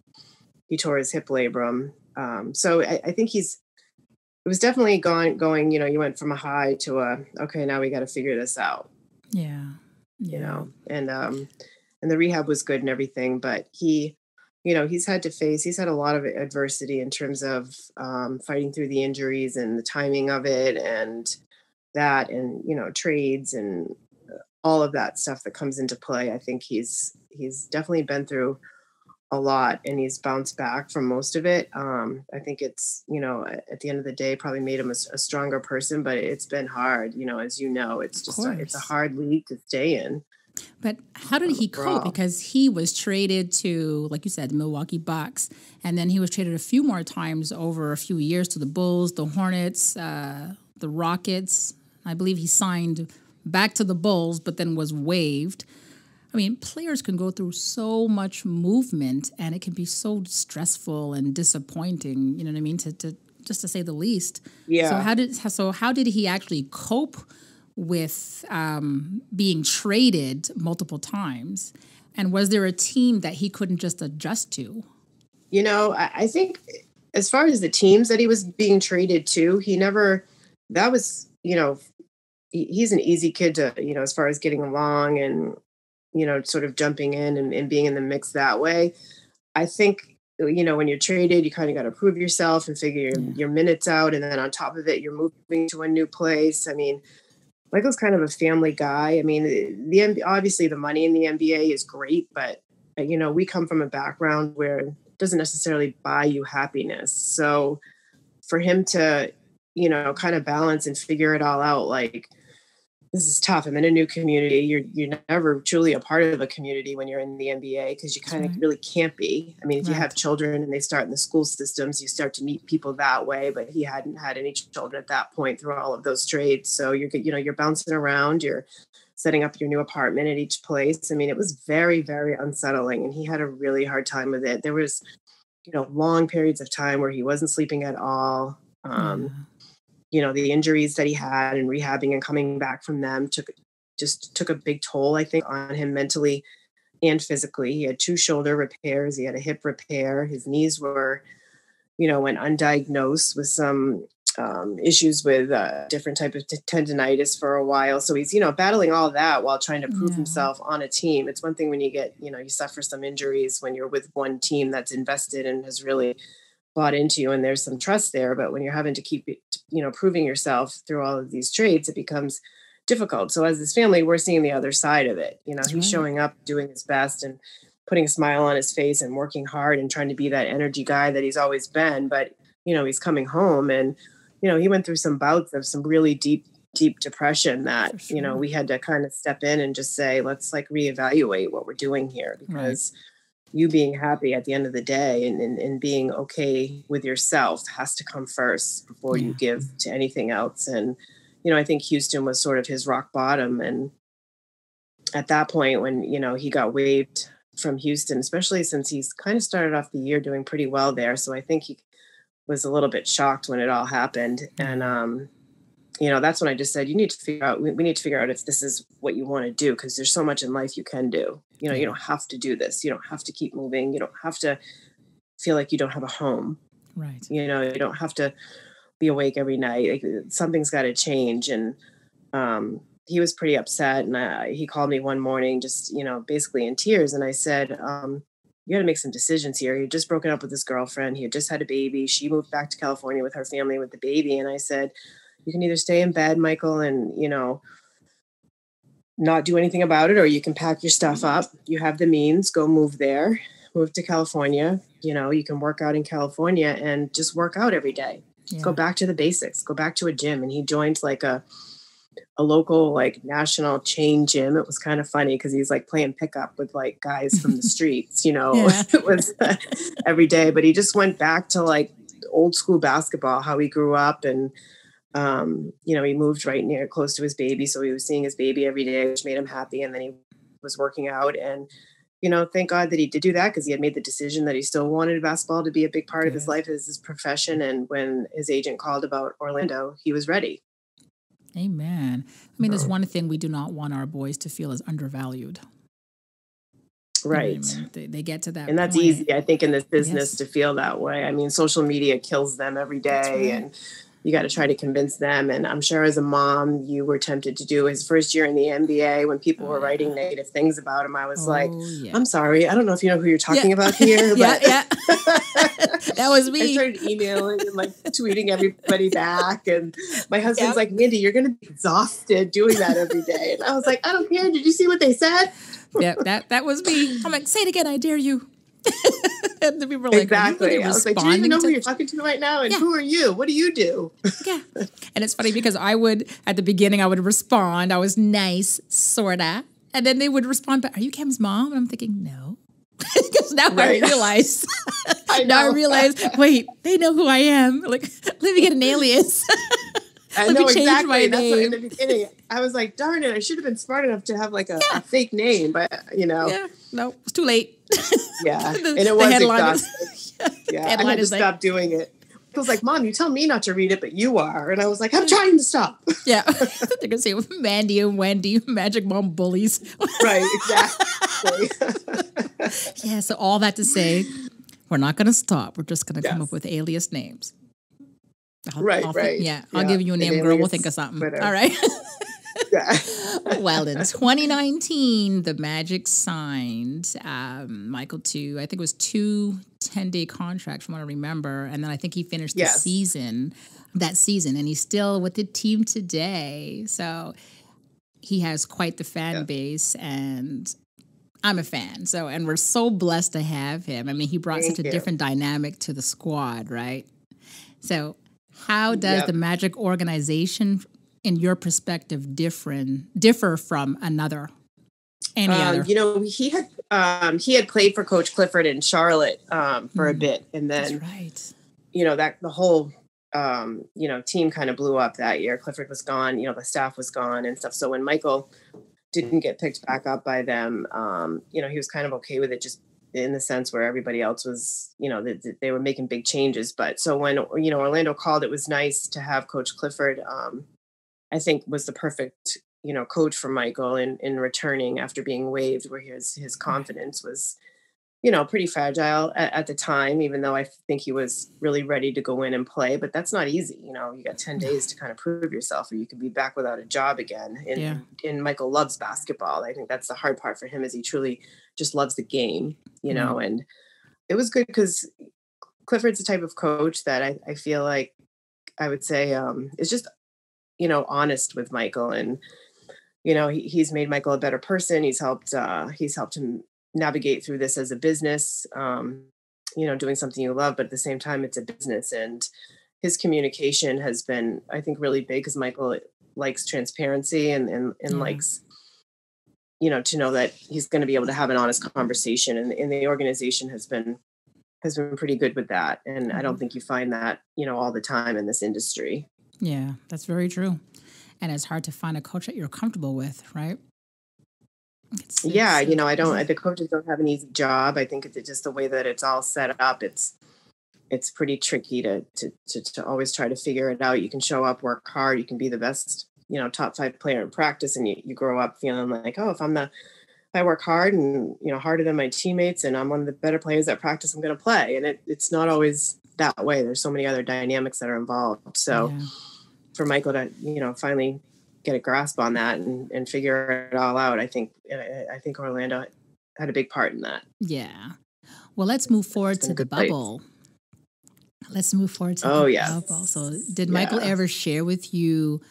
he tore his hip labrum. Um, so I, I think he's, it was definitely gone, going, you know, you went from a high to a, okay, now we got to figure this out. Yeah. yeah. You know, and, um, and the rehab was good and everything, but he, you know, he's had to face, he's had a lot of adversity in terms of um, fighting through the injuries and the timing of it and that, and, you know, trades and all of that stuff that comes into play. I think he's, he's definitely been through a lot, and he's bounced back from most of it. Um, I think it's, you know, at the end of the day, probably made him a, a stronger person, but it's been hard, you know, as you know, it's just, a, it's a hard league to stay in. But how did he cope? Because he was traded to, like you said, the Milwaukee Bucks. And then he was traded a few more times over a few years to the Bulls, the Hornets, uh, the Rockets. I believe he signed back to the Bulls, but then was waived. I mean, players can go through so much movement, and it can be so stressful and disappointing, you know what I mean, to, to just to say the least. Yeah. So how did so how did he actually cope with um, being traded multiple times? And was there a team that he couldn't just adjust to? You know, I, I think as far as the teams that he was being traded to, he never, that was, you know, he's an easy kid to, you know, as far as getting along and, you know, sort of jumping in and, and being in the mix that way. I think, you know, when you're traded, you kind of got to prove yourself and figure your, your minutes out. And then on top of it, you're moving to a new place. I mean, Michael's kind of a family guy. I mean, the, the obviously the money in the N B A is great, but, you know, we come from a background where it doesn't necessarily buy you happiness. So for him to, you know, kind of balance and figure it all out, like, this is tough. I'm in a new community. You're you're never truly a part of a community when you're in the N B A because you kind of right. really can't be. I mean, if right. you have children and they start in the school systems, you start to meet people that way. But he hadn't had any children at that point through all of those trades. So you're you know you're bouncing around. You're setting up your new apartment at each place. I mean, it was very very unsettling, and he had a really hard time with it. There was, you know, long periods of time where he wasn't sleeping at all. Um, mm. You know, the injuries that he had and rehabbing and coming back from them took just took a big toll, I think, on him mentally and physically. He had two shoulder repairs. He had a hip repair. His knees were, you know, went undiagnosed with some um, issues with uh, different type of t- tendinitis for a while. So he's, you know, battling all that while trying to prove yeah. himself on a team. It's one thing when you get, you know, you suffer some injuries when you're with one team that's invested and has really bought into you and there's some trust there, but when you're having to keep, you know, proving yourself through all of these trades, it becomes difficult. So as this family, we're seeing the other side of it. You know, he's right. showing up, doing his best and putting a smile on his face and working hard and trying to be that energy guy that he's always been. But, you know, he's coming home and, you know, he went through some bouts of some really deep, deep depression that, sure. you know, we had to kind of step in and just say, let's like reevaluate what we're doing here because right. you being happy at the end of the day and, and, and being okay with yourself has to come first before yeah. you give to anything else. And, you know, I think Houston was sort of his rock bottom. And at that point when, you know, he got waived from Houston, especially since he's kind of started off the year doing pretty well there. So I think he was a little bit shocked when it all happened. And, um, you know, that's when I just said, you need to figure out, we need to figure out if this is what you want to do. Cause there's so much in life you can do, you know, you don't have to do this. You don't have to keep moving. You don't have to feel like you don't have a home, right? You know, you don't have to be awake every night. Like, something's got to change. And, um, he was pretty upset. And I, he called me one morning, just, you know, basically in tears. And I said, um, you got to make some decisions here. He had just broken up with his girlfriend. He had just had a baby. She moved back to California with her family, with the baby. And I said, you can either stay in bed, Michael, and, you know, not do anything about it, or you can pack your stuff up. You have the means, go move there, move to California. You know, you can work out in California and just work out every day. Yeah. Go back to the basics, go back to a gym. And he joined like a, a local, like national chain gym. It was kind of funny because he's like playing pickup with like guys from the streets, you know, yeah. it was uh, every day, but he just went back to like old school basketball, how he grew up. And, Um, you know, he moved right near close to his baby. So he was seeing his baby every day, which made him happy. And then he was working out and, you know, thank God that he did do that because he had made the decision that he still wanted basketball to be a big part of yeah. his life as his profession. And when his agent called about Orlando, he was ready. Amen. I mean, there's one thing we do not want our boys to feel is undervalued. Right. You know what I mean? they, they get to that. And that's point. Easy, I think, in this business yes. to feel that way. I mean, social media kills them every day. That's right. And you got to try to convince them. And I'm sure as a mom, you were tempted to do his first year in the N B A when people oh, were writing negative things about him. I was oh, like, yeah. I'm sorry. I don't know if you know who you're talking yeah. about here. But yeah, yeah. That was me. I started emailing and like tweeting everybody back. And my husband's yeah. like, Mandy, you're going to be exhausted doing that every day. And I was like, I don't care. Did you see what they said? yeah, that, that was me. I'm like, say it again. I dare you. And the people were like, exactly. Really I was like, do you even know who you're talking to right now? And yeah. who are you? What do you do? yeah. And it's funny because I would, at the beginning, I would respond. I was nice, sorta. And then they would respond, but are you Cam's mom? And I'm thinking, no. Because now right. I realize, I now I realize, wait, they know who I am. Like, let me get an alias. I Let know exactly. My That's name. What in the beginning I was like, "Darn it! I should have been smart enough to have like a, yeah. a fake name." But you know, yeah. no, it's too late. Yeah, the, and it was exhausting. Yeah, yeah. I had to stop like, doing it. I was like, "Mom, you tell me not to read it, but you are." And I was like, "I'm trying to stop." Yeah, they're gonna say Mandy and Wendy, Magic Mom bullies. Right. Exactly. Yeah. So all that to say, we're not gonna stop. We're just gonna yes. come up with alias names. I'll, right, I'll right. Think, yeah, yeah, I'll give you a name, girl. We'll think of something. Twitter. All right. Well, in twenty nineteen, the Magic signed um, Michael to, I think it was two ten-day contracts from what I remember. And then I think he finished yes. the season, that season, and he's still with the team today. So he has quite the fan yeah. base, and I'm a fan. So, and we're so blessed to have him. I mean, he brought Thank such you. a different dynamic to the squad, right? So how does yep. the Magic organization, in your perspective, different differ from another? Any um, other? You know, he had um, he had played for Coach Clifford in Charlotte um, for mm, a bit, and then that's right. you know that the whole um, you know team kind of blew up that year. Clifford was gone, you know, the staff was gone and stuff. So when Michael didn't get picked back up by them, um, you know, he was kind of okay with it, just in the sense where everybody else was, you know, they, they were making big changes. But so when, you know, Orlando called, it was nice to have Coach Clifford, um, I think was the perfect, you know, coach for Michael in, in returning after being waived, where his, his confidence was, you know, pretty fragile at, at the time, even though I think he was really ready to go in and play. But that's not easy. You know, you got ten days to kind of prove yourself, or you could be back without a job again. And, yeah. and Michael loves basketball. I think that's the hard part for him, is he truly just loves the game, you know, mm-hmm. and it was good because Clifford's the type of coach that I, I feel like I would say um, is just, you know, honest with Michael. And, you know, he, he's made Michael a better person. He's helped, uh, he's helped him navigate through this as a business, um, you know, doing something you love, but at the same time, it's a business. And his communication has been, I think, really big, because Michael likes transparency and, and, and mm. likes, you know, to know that he's going to be able to have an honest conversation. And, and the organization has been, has been pretty good with that. And mm. I don't think you find that, you know, all the time in this industry. Yeah, that's very true. And it's hard to find a coach that you're comfortable with, right? It's, it's, yeah, you know, I don't, the coaches don't have an easy job. I think it's just the way that it's all set up. It's, it's pretty tricky to, to, to, to always try to figure it out. You can show up, work hard, you can be the best, you know, top five player in practice, and you, you grow up feeling like, oh, if I'm the, if I work hard and, you know, harder than my teammates, and I'm one of the better players at practice, I'm going to play. And it, it's not always that way. There's so many other dynamics that are involved. So yeah. for Michael to, you know, finally get a grasp on that and, and figure it all out, I think I think Orlando had a big part in that. Yeah. Well, let's move forward to the bubble. Place. Let's move forward to oh, the yes. bubble. So did Michael yeah. ever share with you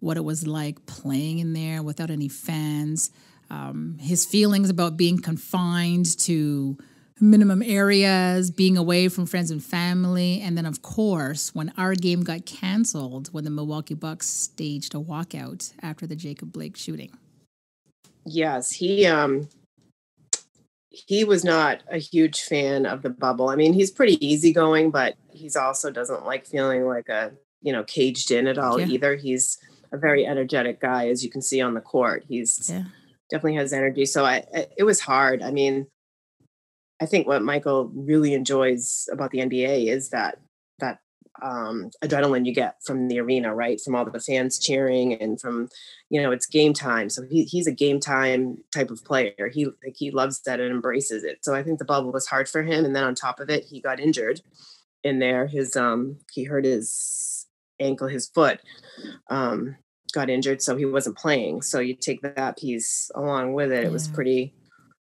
what it was like playing in there without any fans, um, his feelings about being confined to minimum areas, being away from friends and family, and then, of course, when our game got canceled when the Milwaukee Bucks staged a walkout after the Jacob Blake shooting? Yes, he um, he was not a huge fan of the bubble. I mean, he's pretty easygoing, but he's also doesn't like feeling like a, you know, caged in at all yeah. either. He's a very energetic guy, as you can see on the court. He's yeah. definitely has energy. So I, it was hard. I mean, I think what Michael really enjoys about the N B A is that that um, adrenaline you get from the arena, right? From all the fans cheering, and from, you know, it's game time. So he, he's a game time type of player. He like, he loves that and embraces it. So I think the bubble was hard for him. And then on top of it, he got injured in there. His um, he hurt his ankle, his foot um, got injured, so he wasn't playing. So you take that piece along with it. It yeah. was pretty.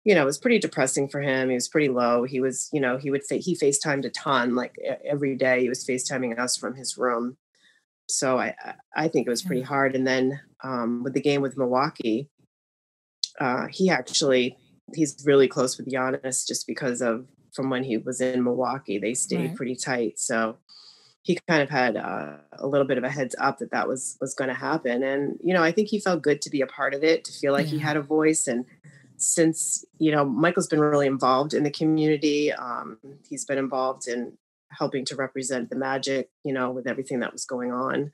You know, it was pretty depressing for him. He was pretty low. He was, you know, he would fa- he FaceTimed a ton, like every day he was FaceTiming us from his room. So I, I think it was pretty hard. And then um, with the game with Milwaukee, uh, he actually, he's really close with Giannis, just because of from when he was in Milwaukee, they stayed right. pretty tight. So he kind of had uh, a little bit of a heads up that that was, was going to happen. And, you know, I think he felt good to be a part of it, to feel like yeah. he had a voice. And since, you know, Michael's been really involved in the community. Um, he's been involved in helping to represent the Magic, you know, with everything that was going on.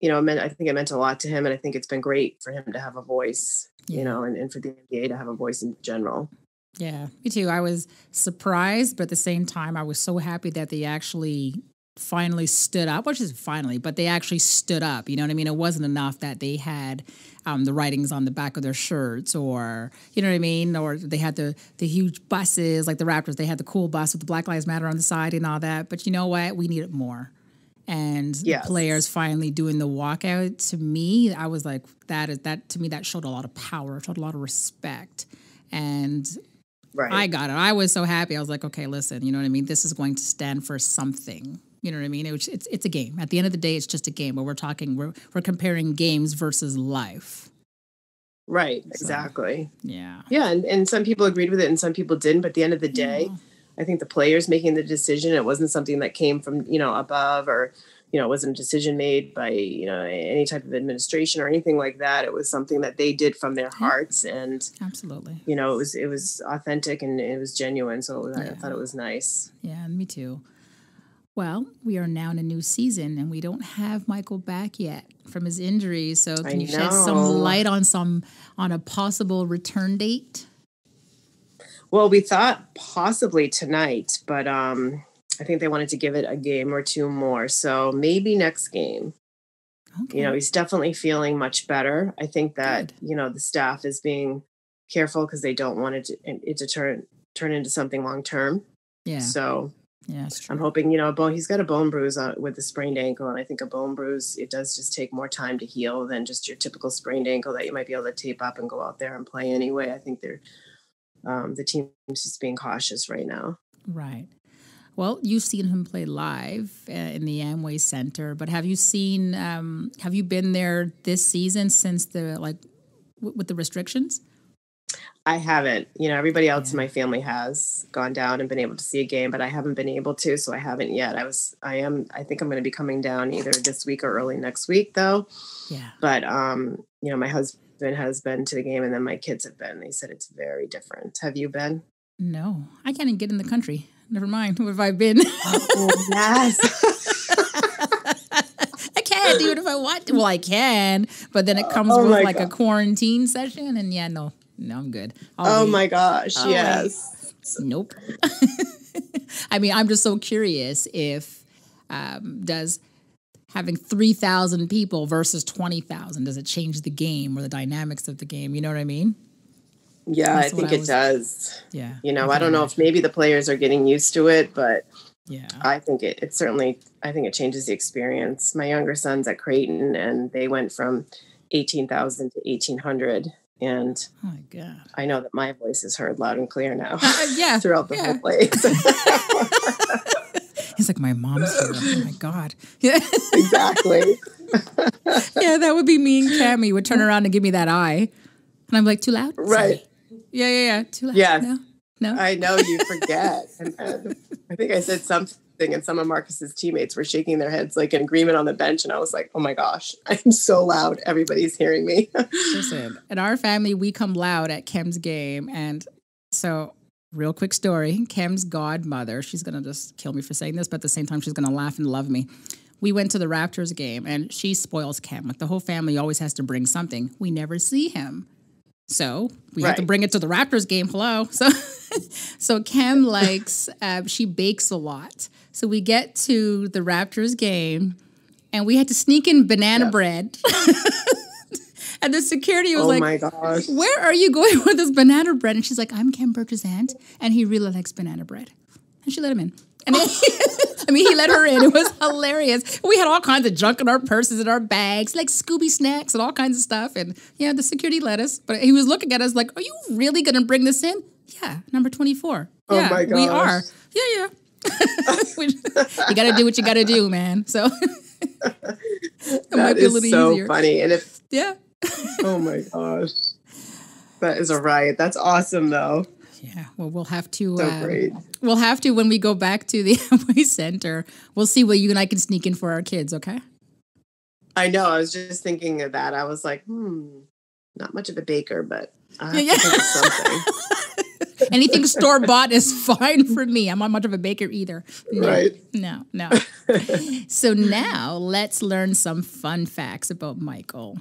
You know, I, meant, I think it meant a lot to him, and I think it's been great for him to have a voice, yeah. you know, and, and for the N B A to have a voice in general. Yeah, me too. I was surprised, but at the same time, I was so happy that they actually finally stood up, which is finally, but they actually stood up. You know what I mean? It wasn't enough that they had um, the writings on the back of their shirts, or, you know what I mean? Or they had the, the huge buses, like the Raptors, they had the cool bus with the Black Lives Matter on the side and all that. But you know what? We needed more. and yes. the players finally doing the walkout, to me, I was like, that is that to me, that showed a lot of power, showed a lot of respect. And right. I got it. I was so happy. I was like, okay, listen, you know what I mean? This is going to stand for something. You know what I mean? It, it's it's a game. At the end of the day, it's just a game. But we're talking, we're we're comparing games versus life. Right. Exactly. So, yeah. Yeah. And, and some people agreed with it and some people didn't. But at the end of the day, yeah. I think the players making the decision, it wasn't something that came from, you know, above, or, you know, it wasn't a decision made by, you know, any type of administration or anything like that. It was something that they did from their hearts. And absolutely, you know, it was, it was authentic and it was genuine. So it was, yeah. I thought it was nice. Yeah. Me too. Well, we are now in a new season and we don't have Michael back yet from his injury. So can you shed some light on some, on a possible return date? Well, we thought possibly tonight, but um, I think they wanted to give it a game or two more. So maybe next game. Okay. You know, he's definitely feeling much better. I think that, Good. you know, the staff is being careful because they don't want it to, it to turn, turn into something long term. Yeah. So Yeah, I'm hoping, you know, a bone, he's got a bone bruise on, with a sprained ankle. And I think a bone bruise, it does just take more time to heal than just your typical sprained ankle that you might be able to tape up and go out there and play anyway. I think they're, um, the team's just being cautious right now. Right. Well, you've seen him play live uh, in the Amway Center, but have you seen, um, have you been there this season since the, like, w with the restrictions? I haven't, you know, everybody else yeah. in my family has gone down and been able to see a game, but I haven't been able to, so I haven't yet. I was, I am, I think I'm going to be coming down either this week or early next week though. Yeah. But, um, you know, my husband has been to the game and then my kids have been, they said it's very different. Have you been? No, I can't even get in the country. Never mind. Where have I been? Oh, yes. I can't do it if I want to. Well, I can, but then it comes oh, with like God. a quarantine session and yeah, no. No, I'm good. I'll oh leave. my gosh. I'll yes. Leave. Nope. I mean, I'm just so curious if, um, does having three thousand people versus twenty thousand, does it change the game or the dynamics of the game? You know what I mean? Yeah, I think I was, it does. Yeah. You know, I, I don't know if maybe the players are getting used to it, but yeah, I think it, it certainly, I think it changes the experience. My younger son's at Creighton and they went from eighteen thousand to eighteen hundred. And oh my God. I know that my voice is heard loud and clear now. Uh, yeah, throughout the yeah. whole place. He's like, my mom's here. Oh my God. Yeah. Exactly. Yeah, that would be me and Cammie would turn around and give me that eye. And I'm like, too loud? Right. Sorry. Yeah, yeah, yeah. Too loud. Yeah. No. No. I know you forget. And, and I think I said something and some of Marcus's teammates were shaking their heads like in agreement on the bench. And I was like, oh my gosh, I'm so loud. Everybody's hearing me. Listen, in our family, we come loud at Kem's game. And so real quick story, Kem's godmother, she's going to just kill me for saying this, but at the same time, she's going to laugh and love me. We went to the Raptors game and she spoils Kem. Like the whole family always has to bring something. We never see him. So we right. have to bring it to the Raptors game. Hello. So, so Kem likes, uh, she bakes a lot. So we get to the Raptors game and we had to sneak in banana yep. bread. And the security was oh like, my gosh. where are you going with this banana bread? And she's like, I'm Kem Burch's aunt. And he really likes banana bread. And she let him in. And then, I mean, he let her in. It was hilarious. We had all kinds of junk in our purses and our bags, like Scooby snacks and all kinds of stuff. And yeah, the security let us, but he was looking at us like, are you really going to bring this in? Yeah. Number twenty-four. Oh yeah, my gosh. We are. Yeah. Yeah. You got to do what you got to do, man. So that might be a little is so easier. funny. And if, yeah. Oh my gosh. That is a riot. That's awesome though. Yeah, well, we'll have to. So um, great. We'll have to when we go back to the Amway Center. We'll see what you and I can sneak in for our kids. Okay. I know. I was just thinking of that. I was like, hmm, not much of a baker, but I have yeah. to think of something. Anything store bought is fine for me. I'm not much of a baker either. No, right? No, no. So now let's learn some fun facts about Michael.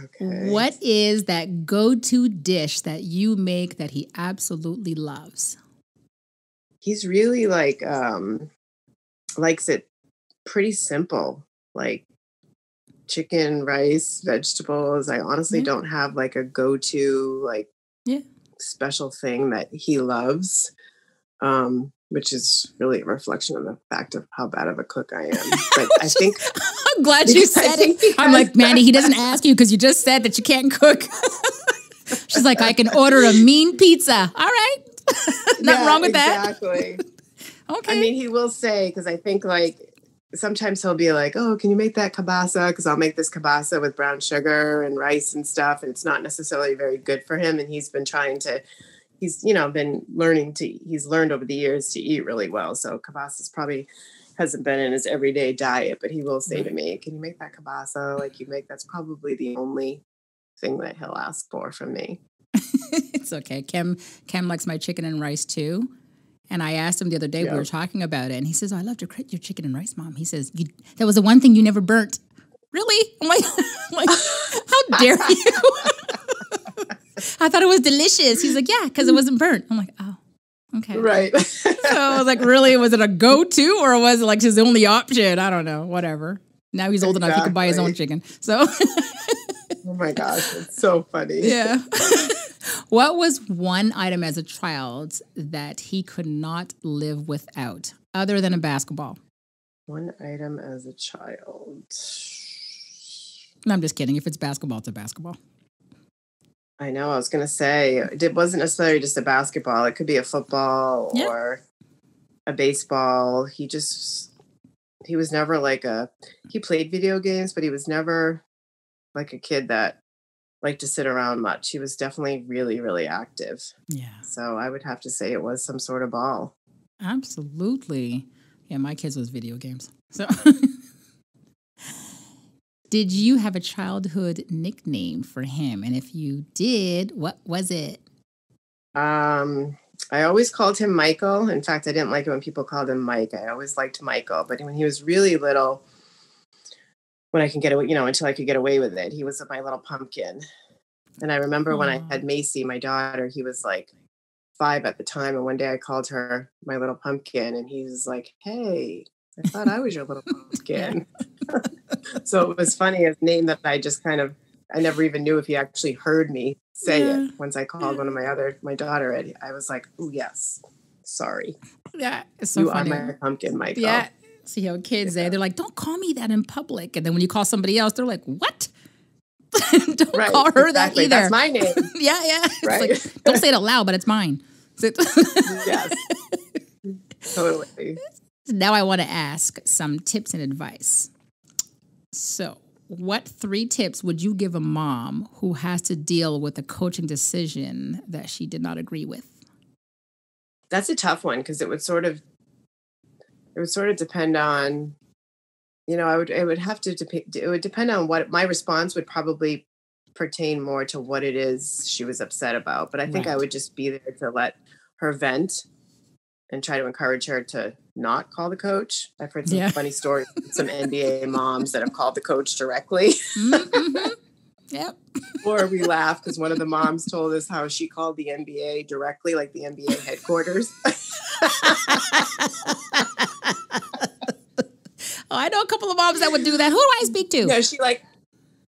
Okay. What is that go-to dish that you make that he absolutely loves? He's really like, um, likes it pretty simple, like chicken, rice, vegetables. I honestly yeah. don't have like a go-to, like yeah. special thing that he loves. Um, which is really a reflection on the fact of how bad of a cook I am. But I think I'm glad you said it. I'm like, Mandy, he doesn't ask you because you just said that you can't cook. She's like, I can order a mean pizza. All right. Nothing yeah, wrong with exactly. that. Exactly. Okay. I mean, he will say, because I think like, sometimes he'll be like, oh, can you make that kielbasa? Because I'll make this kielbasa with brown sugar and rice and stuff. And it's not necessarily very good for him. And he's been trying to, he's, you know, been learning to, he's learned over the years to eat really well. So kielbasa's probably hasn't been in his everyday diet, but he will say to me, can you make that kielbasa like you make? That's probably the only thing that he'll ask for from me. It's okay. Kim, Kim likes my chicken and rice too. And I asked him the other day, yeah. we were talking about it, and he says, oh, I loved your, your chicken and rice, Mom. He says, you, that was the one thing you never burnt. Really? I'm like, I'm like how dare you? I thought it was delicious. He's like, yeah, because it wasn't burnt. I'm like, oh, okay. Right. So I was like, really, was it a go-to, or was it like his only option? I don't know, whatever. Now he's old exactly. enough, he can buy his own chicken. So. Oh my gosh, it's so funny. Yeah. What was one item as a child that he could not live without, other than a basketball? One item as a child. No, I'm just kidding. If it's basketball, it's a basketball. I know. I was going to say, it wasn't necessarily just a basketball. It could be a football yeah. or a baseball. He just, he was never like a, he played video games, but he was never like a kid that like to sit around much. He was definitely really, really active. Yeah. So I would have to say it was some sort of ball. Absolutely. Yeah, my kids was video games. So did you have a childhood nickname for him? And if you did, what was it? Um, I always called him Michael. In fact, I didn't like it when people called him Mike. I always liked Michael. But when he was really little, when I can get away, you know, until I could get away with it. He was my little pumpkin. And I remember Aww. When I had Macy, my daughter, he was like five at the time. And one day I called her my little pumpkin and he was like, hey, I thought I was your little pumpkin. So it was funny, a name that I just kind of, I never even knew if he actually heard me say yeah. it. Once I called yeah. one of my other, my daughter, and I was like, oh, yes, sorry. Yeah, it's so you funny. Are my pumpkin, Michael. Yeah. See how kids, yeah. they, they're like, don't call me that in public. And then when you call somebody else, they're like, what? Don't right, call her exactly. that either. That's my name. Yeah, yeah. Right? It's like, don't say it out loud, but it's mine. Yes. Totally. Now I want to ask some tips and advice. So what three tips would you give a mom who has to deal with a coaching decision that she did not agree with? That's a tough one because it would sort of, It would sort of depend on, you know, I would, it would have to, de- it would depend on what my response would probably pertain more to what it is she was upset about. But I think right. I would just be there to let her vent and try to encourage her to not call the coach. I've heard some yeah. funny stories, some N B A moms that have called the coach directly. Mm-hmm. Yep. Or we laugh because one of the moms told us how she called the N B A directly, like the N B A headquarters. Oh, I know a couple of moms that would do that. Who do I speak to? No, she like,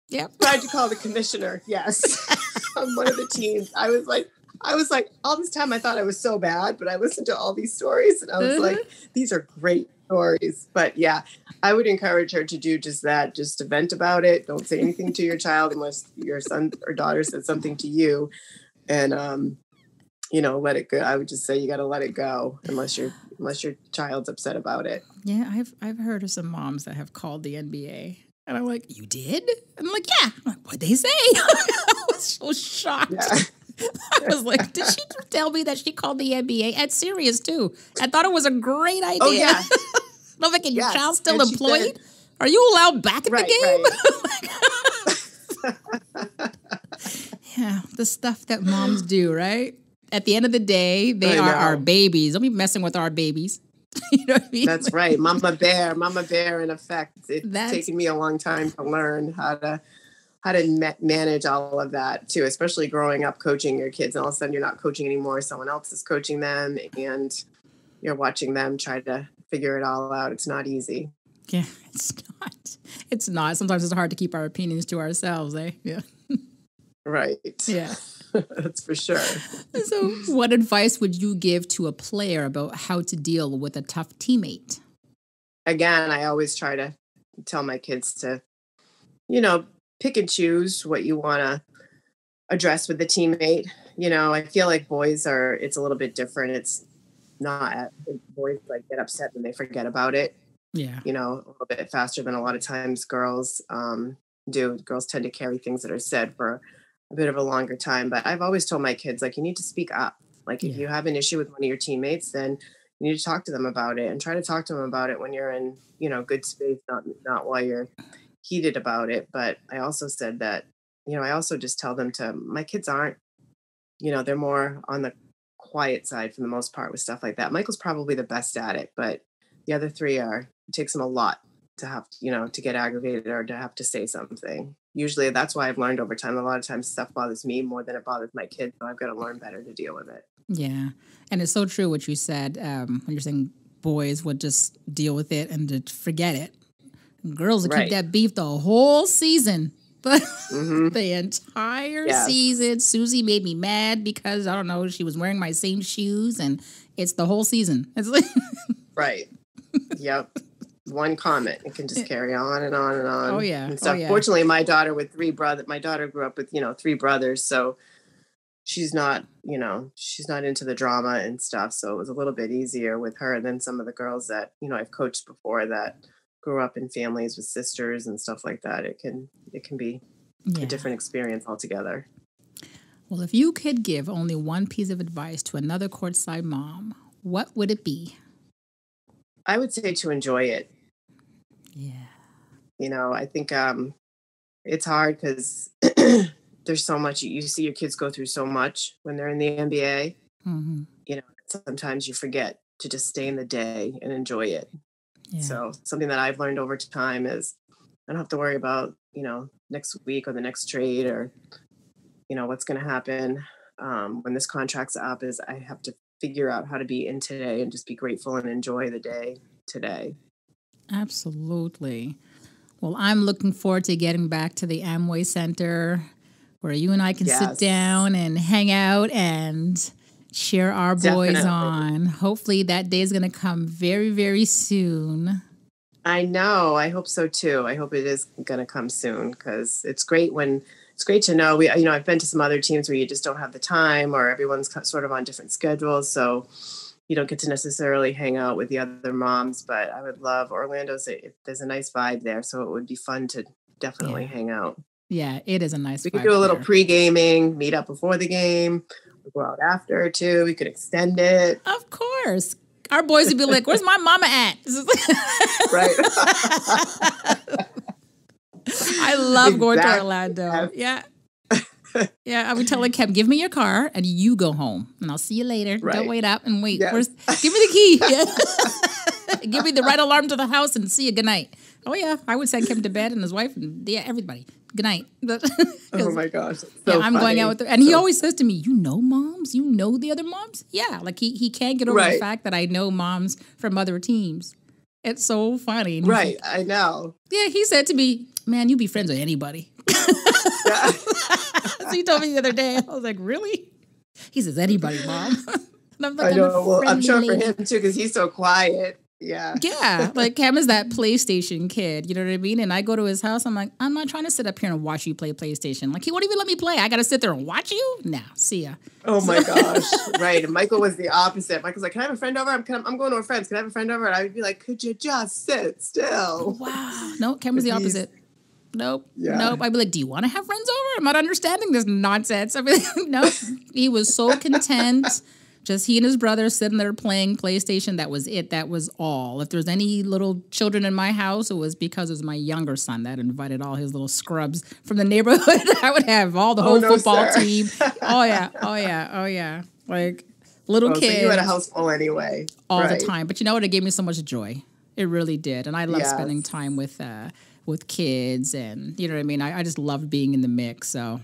yep. tried to call the commissioner. Yes. On one of the teams. I was like, I was like, all this time I thought I was so bad, but I listened to all these stories and I was mm-hmm. like, these are great stories. But yeah, I would encourage her to do just that, just to vent about it. Don't say anything to your child unless your son or daughter said something to you. And, um, you know, let it go. I would just say you got to let it go unless you're, unless your child's upset about it. Yeah, I've I've heard of some moms that have called the N B A, and I'm like, you did? And I'm like, yeah. I'm like, what'd they say? I was so shocked. Yeah. I was like, did she tell me that she called the N B A at Sirius too? I thought it was a great idea. Oh yeah. I'm like, and your yes. child's still and employed? Said, are you allowed back at right, the game? Right. Yeah, the stuff that moms do, right? At the end of the day, they are our babies. Don't be messing with our babies. You know what I mean? That's right. Mama Bear, Mama Bear in effect. It's That's... taken me a long time to learn how to how to ma- manage all of that too, especially growing up coaching your kids. And all of a sudden you're not coaching anymore. Someone else is coaching them and you're watching them try to figure it all out. It's not easy. Yeah, it's not. It's not. Sometimes it's hard to keep our opinions to ourselves, eh? Yeah. Right. Yeah. That's for sure. So what advice would you give to a player about how to deal with a tough teammate? Again, I always try to tell my kids to, you know, pick and choose what you want to address with the teammate. You know, I feel like boys are, it's a little bit different. It's not, boys like get upset and they forget about it. Yeah. You know, a little bit faster than a lot of times girls um, do. Girls tend to carry things that are said for a bit of a longer time. But I've always told my kids, like, you need to speak up. Like, yeah. if you have an issue with one of your teammates, then you need to talk to them about it and try to talk to them about it when you're in, you know, good space, not, not while you're heated about it. But I also said that, you know, I also just tell them to, my kids aren't, you know, they're more on the quiet side for the most part with stuff like that. Michael's probably the best at it, but the other three are, it takes them a lot to have, you know, to get aggravated or to have to say something. Usually that's why I've learned over time. A lot of times stuff bothers me more than it bothers my kids. So I've got to learn better to deal with it. Yeah. And it's so true what you said um, when you're saying boys would just deal with it and to forget it. Girls would right. keep that beef the whole season. But mm-hmm. the entire yeah. season, Susie made me mad because, I don't know, she was wearing my same shoes, and it's the whole season. It's like right. Yep. One comment, it can just carry on and on and on. Oh yeah. And so oh, yeah. fortunately, my daughter with three brothers, my daughter grew up with, you know, three brothers. So she's not, you know, she's not into the drama and stuff. So it was a little bit easier with her than some of the girls that, you know, I've coached before that grew up in families with sisters and stuff like that. It can, it can be yeah. a different experience altogether. Well, if you could give only one piece of advice to another courtside mom, what would it be? I would say to enjoy it. Yeah. You know, I think um, it's hard because there's so much, you see your kids go through so much when they're in the N B A, mm-hmm. you know, sometimes you forget to just stay in the day and enjoy it. Yeah. So something that I've learned over time is I don't have to worry about, you know, next week or the next trade or, you know, what's going to happen um, when this contract's up is I have to figure out how to be in today and just be grateful and enjoy the day today. Absolutely. Well, I'm looking forward to getting back to the Amway Center where you and I can yes. sit down and hang out and cheer our Definitely. Boys on. Hopefully that day is going to come very, very soon. I know. I hope so too. I hope it is going to come soon because it's great when it's great to know. We, you know, I've been to some other teams where you just don't have the time or everyone's sort of on different schedules. So you don't get to necessarily hang out with the other moms, but I would love Orlando's. It, there's a nice vibe there. So it would be fun to definitely yeah. hang out. Yeah, it is a nice We could do a little there. Pre-gaming, meet up before the game, go out after too. We could extend it. Of course. Our boys would be like, where's my mama at? Right. I love exactly. going to Orlando. Yeah. Yeah. I would tell a cab, give me your car and you go home and I'll see you later. Right. Don't wait up and wait. Yes. Where's, give me the key. Yeah. Give me the right alarm to the house and see you. Good night. Oh yeah. I would send him to bed and his wife and yeah, everybody. Good night. Oh my gosh. So yeah, I'm funny. Going out with her. And so he always says to me, you know moms? You know the other moms? Yeah. Like he, he can't get over right. the fact that I know moms from other teams. It's so funny. And right. Like, I know. Yeah. He said to me, man, you be friends with anybody. So he told me the other day. I was like, really? He says, anybody, mom. And I'm like, I know. I'm, well, I'm sure for him too, because he's so quiet. Yeah. Yeah. Like Cam is that PlayStation kid. You know what I mean? And I go to his house. I'm like, I'm not trying to sit up here and watch you play PlayStation. Like he won't even let me play. I got to sit there and watch you? No. See ya. Oh my gosh. Right. And Michael was the opposite. Michael's like, can I have a friend over? I'm, can I, I'm going to a friend's. Can I have a friend over? And I would be like, could you just sit still? Wow. No, Cam is the opposite. Nope. Yeah. Nope. I'd be like, do you want to have friends over? I'm not understanding this nonsense. I'd be like, nope. He was so content. Just he and his brother sitting there playing PlayStation. That was it. That was all. If there's any little children in my house, it was because it was my younger son that invited all his little scrubs from the neighborhood. I would have all the whole oh, no, football sir. Team. Oh, yeah. Oh, yeah. Oh, yeah. Like little oh, kids. So you had a house full anyway. All right. the time. But you know what? It gave me so much joy. It really did. And I love yes. spending time with uh, with kids. And you know what I mean? I, I just loved being in the mix. So,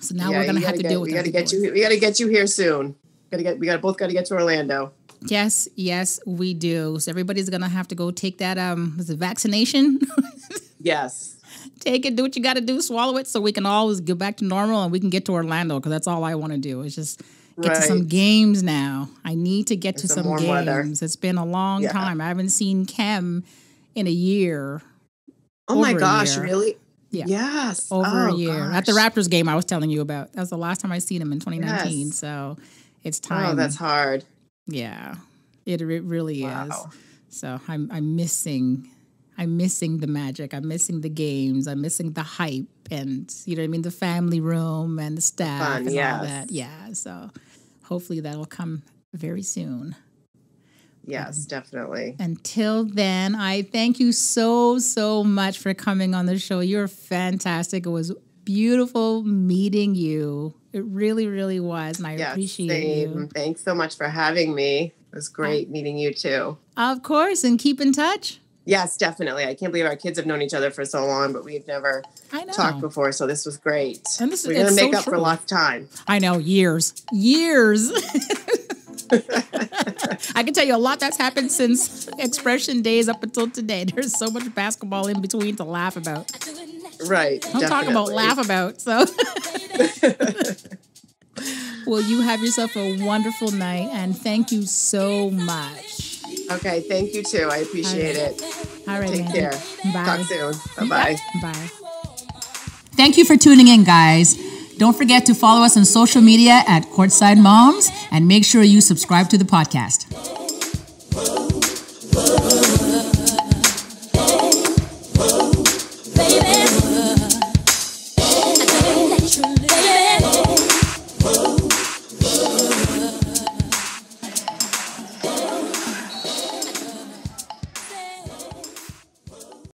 so now yeah, we're going to have to get, deal with that. We got to get you here soon. Gotta get, we got both got to get to Orlando. Yes, yes, we do. So everybody's gonna have to go take that um, was it vaccination? Yes, take it, do what you got to do, swallow it, so we can always get back to normal and we can get to Orlando, because that's all I want to do is just get right. to some games now. I need to get and to some, some games. Weather. It's been a long yeah. time. I haven't seen Chem in a year. Oh my gosh, really? Yeah. Yes. Over oh, a year. Gosh. At the Raptors game I was telling you about. That was the last time I seen him in twenty nineteen. Yes. So it's time. Oh, that's hard. Yeah. It, it really wow. is. So I'm I'm missing I'm missing the magic. I'm missing the games. I'm missing the hype and, you know what I mean, the family room and the staff the fun, and yes. all that. Yeah. So hopefully that'll come very soon. Yes, definitely. Until then, I thank you so, so much for coming on the show. You're fantastic. It was beautiful meeting you. It really, really was. And I yes, appreciate same. you. Thanks so much for having me. It was great I, meeting you too. Of course. And keep in touch. Yes, definitely. I can't believe our kids have known each other for so long, but we've never I know. talked before. So this was great. And this, We're going to make so up true. for a lot of time. I know. Years. Years. I can tell you a lot that's happened since expression days up until today. There's so much basketball in between to laugh about. Right. Don't talk about laugh about. So, well, you have yourself a wonderful night, and thank you so much. Okay, thank you too. I appreciate All right. it. All right. Take man. care. Bye. Talk soon. Bye-bye. Bye. Thank you for tuning in, guys. Don't forget to follow us on social media at Courtside Moms, and make sure you subscribe to the podcast.